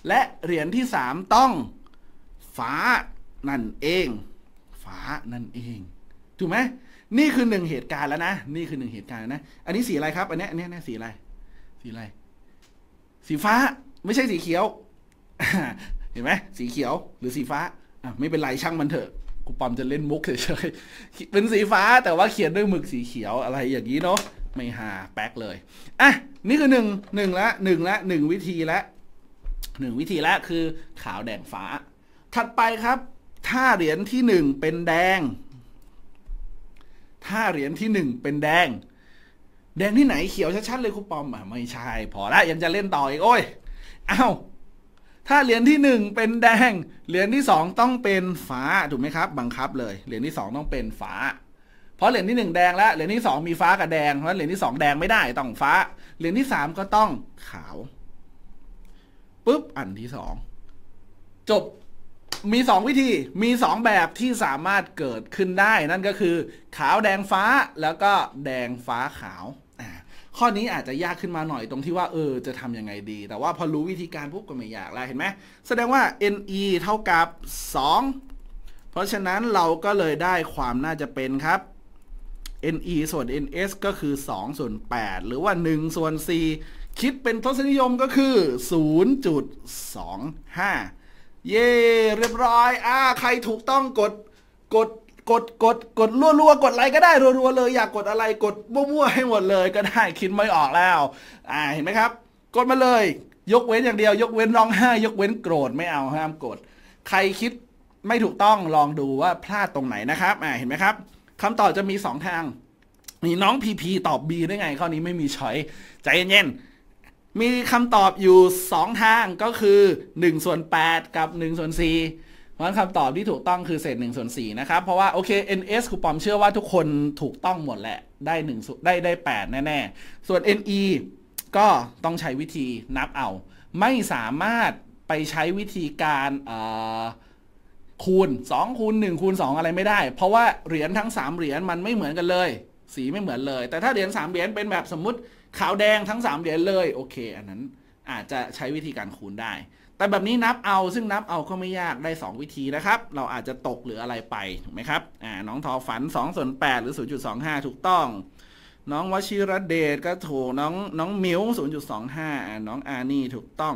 และเหรียญที่3ต้องฟ้านั่นเองฟ้านั่นเองถูกไหมนี่คือ1เหตุการณ์แล้วนะนี่คือ1เหตุการณ์นะอันนี้สีอะไรครับอันนี้สีอะไรสีอะไรสีฟ้าไม่ใช่สีเขียวเห็นไหมสีเขียวหรือสีฟ้าไม่เป็นไรช่างมันเถอะกูปอมจะเล่นมุกเฉยๆเป็นสีฟ้าแต่ว่าเขียนด้วยหมึกสีเขียวอะไรอย่างนี้เนาะไม่หาแป๊กเลยนี่คือหนึ่งวิธีละคือขาวแดงฟ้าถัดไปครับถ้าเหรียญที่1เป็นแดงแดงที่ไหนเขียวชัดๆเลยครูปอมไม่ใช่พอละยังจะเล่นต่ออีกโอ้ยถ้าเหรียญที่1เป็นแดงเหรียญที่2ต้องเป็นฟ้าถูกไหมครับบังคับเลยเหรียญที่2ต้องเป็นฟ้าเพราะเหรียญที่1แดงแล้วเหรียญที่2มีฟ้ากับแดงเพราะเหรียญที่2แดงไม่ได้ต้องฟ้าเหรียญที่3ก็ต้องขาวปุ๊บอันที่2จบมี2วิธีมี2แบบที่สามารถเกิดขึ้นได้นั่นก็คือขาวแดงฟ้าแล้วก็แดงฟ้าขาวข้อนี้อาจจะยากขึ้นมาหน่อยตรงที่ว่าจะทำยังไงดีแต่ว่าพอรู้วิธีการปุ๊บก็ไม่ยากแล้วเห็นไหมแสดงว่า NE เท่ากับ2เพราะฉะนั้นเราก็เลยได้ความน่าจะเป็นครับ NE ส่วน NS ก็คือ2/8หรือว่า1/4คิดเป็นทศนิยมก็คือ 0.25 เย้เรียบร้อยใครถูกต้องกดรัวๆกดอะไรก็ได้รัวๆเลยอยากกดอะไรกดมั่วๆให้หมดเลยก็ได้คิดไม่ออกแล้วเห็นไหมครับกดมาเลยยกเว้นอย่างเดียวยกเว้นร้องไห้ยกเว้นโกรธไม่เอาห้ามกดใครคิดไม่ถูกต้องลองดูว่าพลาดตรงไหนนะครับเห็นไหมครับ คำตอบจะมี2ทางมีน้องพีพีตอบ B ได้ไงข้อนี้ไม่มีช้อยใจเย็นๆมีคำตอบอยู่2ทางก็คือ1ส่วน8กับ1ส่วน4เพราะฉะนั้นคำตอบที่ถูกต้องคือเศษ1ส่วน4นะครับเพราะว่าโอเค NS ครูปอมเชื่อว่าทุกคนถูกต้องหมดแหละได้1ได้8แน่ๆส่วน NE ก็ต้องใช้วิธีนับเอาไม่สามารถไปใช้วิธีการคูณ2คูณ1คูณ2อะไรไม่ได้เพราะว่าเหรียญทั้ง3เหรียญมันไม่เหมือนกันเลยสีไม่เหมือนเลยแต่ถ้าเหรียญ3เหรียญเป็นแบบสมมุติขาวแดงทั้ง3เหรียญเลยโอเคอันนั้นอาจจะใช้วิธีการคูณได้แต่แบบนี้นับเอาซึ่งนับเอาก็ไม่ยากได้2วิธีนะครับเราอาจจะตกหรืออะไรไปถูกไหมครับน้องทอฝัน2ส่วน8หรือ 0.25 ถูกต้องน้องวชิรเดชก็ถูกน้องมิว 0.25 น้องอานี่ถูกต้อง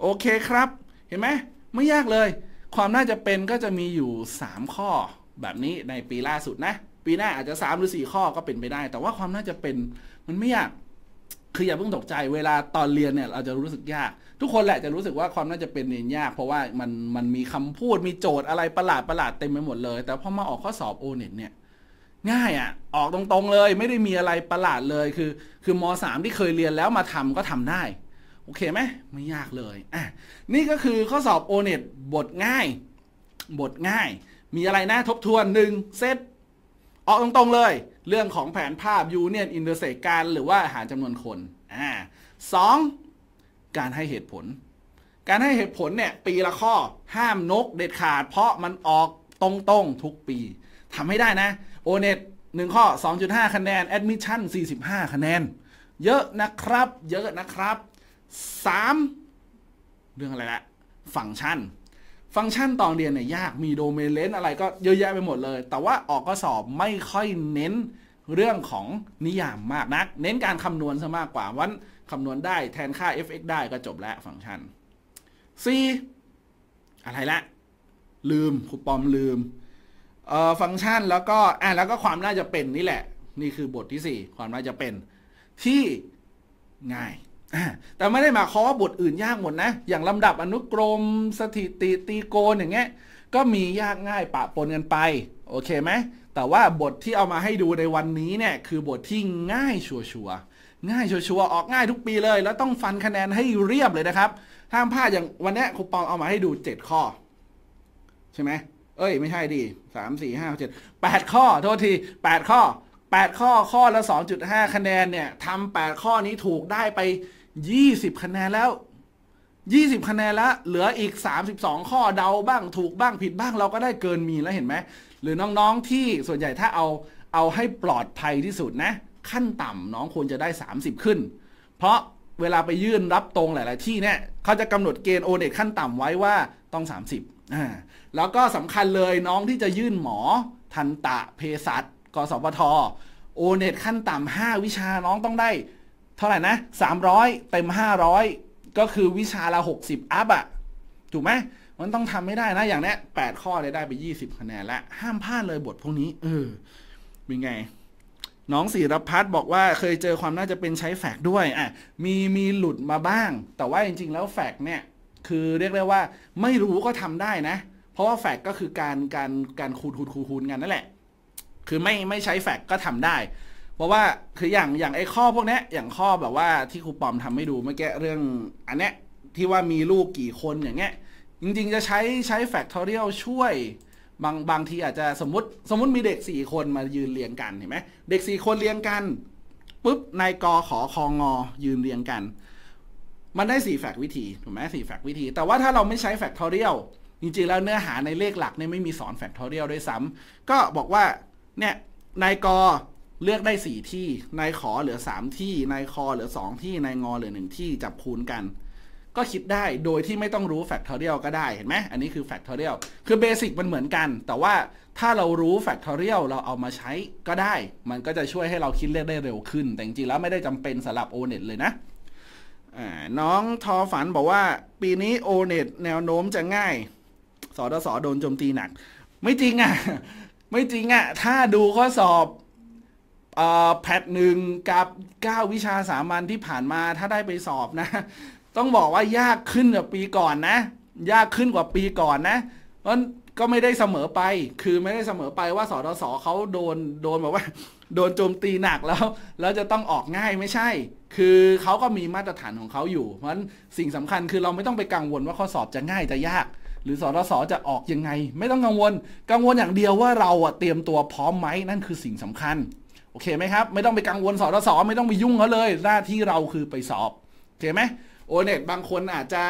โอเคครับเห็นไหมไม่ยากเลยความน่าจะเป็นก็จะมีอยู่3ข้อแบบนี้ในปีล่าสุดนะปีหน้าอาจจะ3หรือ4ข้อก็เป็นไปได้แต่ว่าความน่าจะเป็นมันไม่ยากคืออย่าเพิ่งตกใจเวลาตอนเรียนเนี่ยเราจะรู้สึกยากทุกคนแหละจะรู้สึกว่าความน่าจะเป็นเรียนยากเพราะว่ามันมีคำพูดมีโจทย์อะไรประหลาดเต็มไปหมดเลยแต่พอมาออกข้อสอบ ONET เนี่ยง่ายอ่ะออกตรงๆเลยไม่ได้มีอะไรประหลาดเลยคือม.3 ที่เคยเรียนแล้วมาทำก็ทำได้โอเคไหมไม่ยากเลยนี่ก็คือข้อสอบ ONET บทง่ายมีอะไรนะทบทวน1เซตออกตรงๆเลยเรื่องของแผนภาพ Union Intersect การหรือว่าหารจำนวนคน2การให้เหตุผลเนี่ยปีละข้อห้ามนกเด็ดขาดเพราะมันออกตรงๆทุกปีทำให้ได้นะ ONET 1ข้อ 2.5 คะแนน Admission 45 คะแนนเยอะนะครับ3เรื่องอะไรละฟังก์ชันตอนเรียนเนี่ยยากมีโดเมนเลนอะไรก็เยอะแยะไปหมดเลยแต่ว่าออกข้อสอบไม่ค่อยเน้นเรื่องของนิยามมากนักเน้นการคำนวณซะมากกว่าวันคำนวณได้แทนค่า fx ได้ก็จบแล้วฟังก์ชัน C อะไรละลืมครูปอมลืมฟังก์ชันแล้วก็ความน่าจะเป็นนี่แหละนี่คือบทที่4ความน่าจะเป็นที่ง่ายแต่ไม่ได้หมายความว่าบทอื่นยากหมดนะอย่างลำดับอนุกรมสถิติตีโกณอย่างเงี้ยก็มียากง่ายปะปนกันไปโอเคไหมแต่ว่าบทที่เอามาให้ดูในวันนี้เนี่ยคือบทที่ง่ายชัวร์ออกง่ายทุกปีเลยแล้วต้องฟันคะแนนให้เรียบเลยนะครับห้ามพลาดอย่างวันนี้ครูปองเอามาให้ดู7ข้อใช่ไหมไม่ใช่ดิ8ข้อโทษที8ข้อข้อละ 2.5 คะแนนเนี่ยทำ8ข้อนี้ถูกได้ไป20คะแนนแล้วเหลืออีก32ข้อเดาบ้างถูกบ้างผิดบ้างเราก็ได้เกินมีแล้วเห็นไหมหรือน้องๆที่ส่วนใหญ่ถ้าเอาให้ปลอดภัยที่สุดนะขั้นต่ำน้องควรจะได้30ขึ้นเพราะเวลาไปยื่นรับตรงหลายๆที่เนี่ยเขาจะกำหนดเกณฑ์ ONET ขั้นต่ำไว้ว่าต้อง30แล้วก็สำคัญเลยน้องที่จะยื่นหมอทันตะเภสัชกสพท ONET ขั้นต่ำ5วิชาน้องต้องได้เท่าไหร่นะ300เต็ม500ก็คือวิชาละ60อัพอ่ะถูกไหมมันต้องทำไม่ได้นะอย่างเนี้ย8ข้อได้ไป20คะแนนละห้ามพลาดเลยบทพวกนี้เป็นไงน้องศิรพัฒน์บอกว่าเคยเจอความน่าจะเป็นใช้แฟกด้วยมีหลุดมาบ้างแต่ว่าจริงๆแล้วแฟกเนี่ยคือเรียกได้ว่าไม่รู้ก็ทำได้นะเพราะว่าแฟกก็คือการคูณกันนั่นแหละคือไม่ใช้แฟกก็ทำได้เพราะว่าคืออย่างไอ้ข้อพวกนี้อย่างข้อแบบว่าที่ครูปอมทำให้ดูเมื่อกี้เรื่องอันเนี้ยที่ว่ามีลูกกี่คนอย่างเงี้ยจริงๆจะใช้แฟกทอเรียลช่วยบางทีอาจจะสมมติมีเด็ก4คนมายืนเรียงกันเห็นไหมเด็ก4คนเรียงกันปุ๊บนายกขอคองอยืนเรียงกันมันได้4แฟกวิธีถูกไหม4แฟกวิธีแต่ว่าถ้าเราไม่ใช้แฟกทอเรียลจริงๆแล้วเนื้อหาในเลขหลักเนี่ยไม่มีสอนแฟกทอเรียลด้วยซ้ำก็บอกว่าเนี่ยนายกเลือกได้4ที่นายขอเหลือ3ที่นายคอเหลือ2ที่นายงอเหลือ1ที่จับคูณกันก็คิดได้โดยที่ไม่ต้องรู้แฟกทอเรียลก็ได้เห็นไหมอันนี้คือแฟกทอเรียลคือเบสิกมันเหมือนกันแต่ว่าถ้าเรารู้แฟกทอเรียลเราเอามาใช้ก็ได้มันก็จะช่วยให้เราคิดเลขได้เร็วขึ้นแต่จริงๆแล้วไม่ได้จำเป็นสำหรับ ONET เลยนะน้องทอฝันบอกว่าปีนี้ ONET แนวโน้มจะง่ายสดสโดนโจมตีหนักไม่จริงอ่ะถ้าดูข้อสอบแพท1กับ9วิชาสามัญที่ผ่านมาถ้าได้ไปสอบนะต้องบอกว่ายากขึ้นกว่าปีก่อนนะเพราะ ก็ไม่ได้เสมอไปคือไม่ได้เสมอไปว่าสทศเขาโดนแบบว่าโดนโจมตีหนักแล้วจะต้องออกง่ายไม่ใช่คือเขาก็มีมาตรฐานของเขาอยู่เพราะฉะนั้นสิ่งสำคัญคือเราไม่ต้องไปกังวลว่าข้อสอบจะง่ายจะยากหรือสทศจะออกยังไงไม่ต้องกังวลอย่างเดียวว่าเราเตรียมตัวพร้อมไหมนั่นคือสิ่งสำคัญโอเคไหมครับไม่ต้องไปกังวลสทศไม่ต้องไปยุ่งเขาเลยหน้าที่เราคือไปสอบโอเคไหมONET บางคนอาจจะ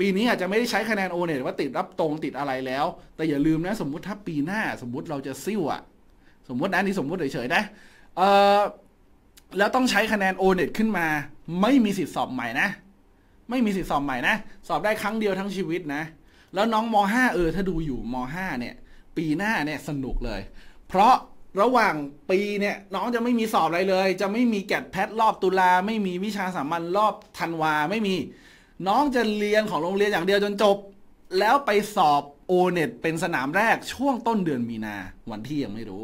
ปีนี้อาจจะไม่ได้ใช้คะแนน ONET ว่าติดรับตรงติดอะไรแล้วแต่อย่าลืมนะสมมุติถ้าปีหน้าสมมุติเราจะซิ่วอะสมมุตินะนี่สมมุติเฉยๆนะแล้วต้องใช้คะแนน ONET ขึ้นมาไม่มีสิทธิ์สอบใหม่นะไม่มีสิทธิ์สอบใหม่นะสอบได้ครั้งเดียวทั้งชีวิตนะแล้วน้องม.5 ถ้าดูอยู่ม.5 เนี่ยปีหน้าเนี่ยสนุกเลยเพราะระหว่างปีเนี่ยน้องจะไม่มีสอบอะไรเลยจะไม่มีแกดแพทรอบตุลาไม่มีวิชาสามัญรอบธันวาไม่มีน้องจะเรียนของโรงเรียนอย่างเดียวจนจบแล้วไปสอบ ONET เป็นสนามแรกช่วงต้นเดือนมีนาวันที่ยังไม่รู้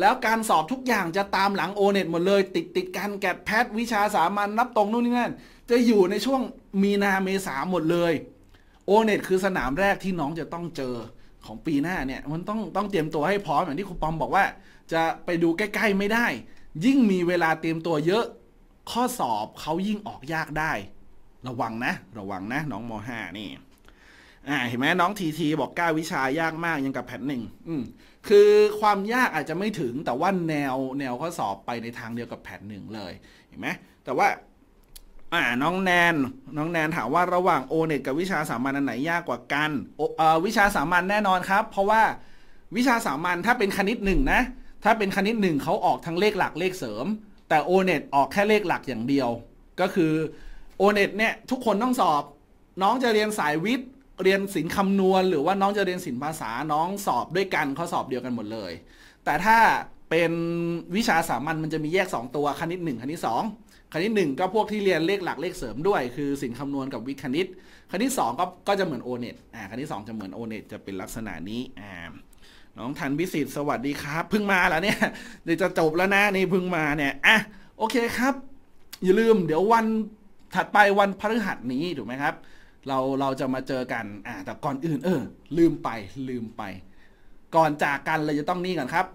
แล้วการสอบทุกอย่างจะตามหลัง ONET หมดเลยติดกันแกดแพทวิชาสามัญรับตรงนู่นนี่นั่นจะอยู่ในช่วงมีนาเมษาหมดเลย ONET คือสนามแรกที่น้องจะต้องเจอของปีหน้าเนี่ยมันต้องเตรียมตัวให้พร้อมอย่างที่ครูปอมบอกว่าจะไปดูใกล้ๆไม่ได้ยิ่งมีเวลาเตรียมตัวเยอะข้อสอบเขายิ่งออกยากได้ระวังนะน้องม.5 นี่เห็นไหมน้องทีทีบอก9วิชายากมากยังกับแพทหนึ่งคือความยากอาจจะไม่ถึงแต่ว่าแนวข้อสอบไปในทางเดียวกับแพทหนึ่งเลยเห็นไหมแต่ว่าน้องแนนถามว่าระหว่าง ONET กับวิชาสามัญอันไหนยากกว่ากันวิชาสามัญแน่นอนครับเพราะว่าวิชาสามัญถ้าเป็นคณิต1นะถ้าเป็นคณิต1เขาออกทั้งเลขหลักเลขเสริมแต่ ONET ออกแค่เลขหลักอย่างเดียวก็คือ ONET เนี่ยทุกคนต้องสอบน้องจะเรียนสายวิทย์เรียนศิลป์คำนวณหรือว่าน้องจะเรียนศิลป์ภาษาน้องสอบด้วยกันเขาสอบเดียวกันหมดเลยแต่ถ้าเป็นวิชาสามัญมันจะมีแยก2ตัวคณิต1คณิต2คณิต1ก็พวกที่เรียนเลขหลักเลขเสริมด้วยคือศิลป์คำนวณกับวิทย์คณิตคณิต2ก็จะเหมือน ONET คณิต2จะเหมือน ONET จะเป็นลักษณะนี้น้องทันพิสิทธิ์สวัสดีครับเพิ่งมาแล้วเนี่ยเดี๋ยวจะจบแล้วนะนี่เพิ่งมาเนี่ยโอเคครับอย่าลืมเดี๋ยววันถัดไปวันพฤหัสนี้ถูกไหมครับเราจะมาเจอกันแต่ก่อนอื่นลืมไปก่อนจากกันเราจะต้องนี่ก่อนครับ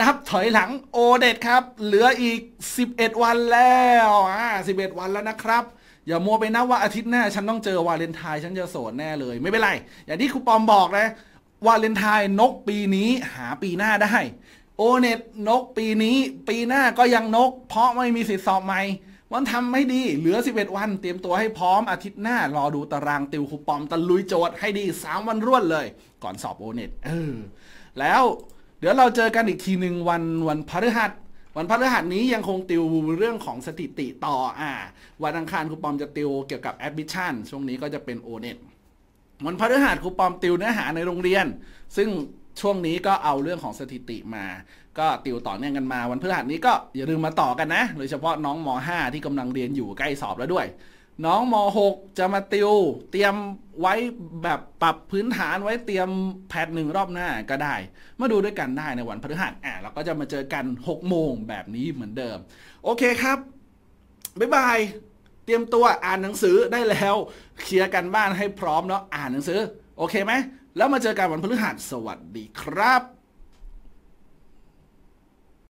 นับถอยหลังONETครับเหลืออีก11วันแล้ว11วันแล้วนะครับอย่ามัวไปนับว่าอาทิตย์หน้าฉันต้องเจอวาเลนไทน์ฉันจะโสดแน่เลยไม่เป็นไรอย่างที่ครูปอมบอกนะวาเลนไทน์นกปีนี้หาปีหน้าได้ONETนกปีนี้ปีหน้าก็ยังนกเพราะไม่มีสิทธิสอบใหม่วันทำไม่ดีเหลือ11วันเตรียมตัวให้พร้อมอาทิตย์หน้ารอดูตารางติวครูปอมตะลุยโจทย์ให้ดี3วันรวดเลยก่อนสอบONETแล้วเดี๋ยวเราเจอกันอีกทีหนึ่งวันพฤหัสนี้ยังคงติวเรื่องของสถิติต่อวันอังคารครูปอมจะติวเกี่ยวกับ admission ช่วงนี้ก็จะเป็น ONET วันพฤหัสครูปอมติวเนื้อหาในโรงเรียนซึ่งช่วงนี้ก็เอาเรื่องของสถิติมาก็ติวต่อเนื่องกันมาวันพฤหัสนี้ก็อย่าลืมมาต่อกันนะโดยเฉพาะน้องม.5 ที่กำลังเรียนอยู่ใกล้สอบแล้วด้วยน้องม.6 จะมาติวเตรียมไว้แบบปรับพื้นฐานไว้เตรียมแพทหนึ่งรอบหน้าก็ได้มาดูด้วยกันได้ในวันพฤหัสเราก็จะมาเจอกัน 6 โมงแบบนี้เหมือนเดิมโอเคครับบ๊ายบายเตรียมตัวอ่านหนังสือได้แล้วเคลียร์กันบ้านให้พร้อมเนาะอ่านหนังสือโอเคไหมแล้วมาเจอกันวันพฤหัสสวัสดีครับ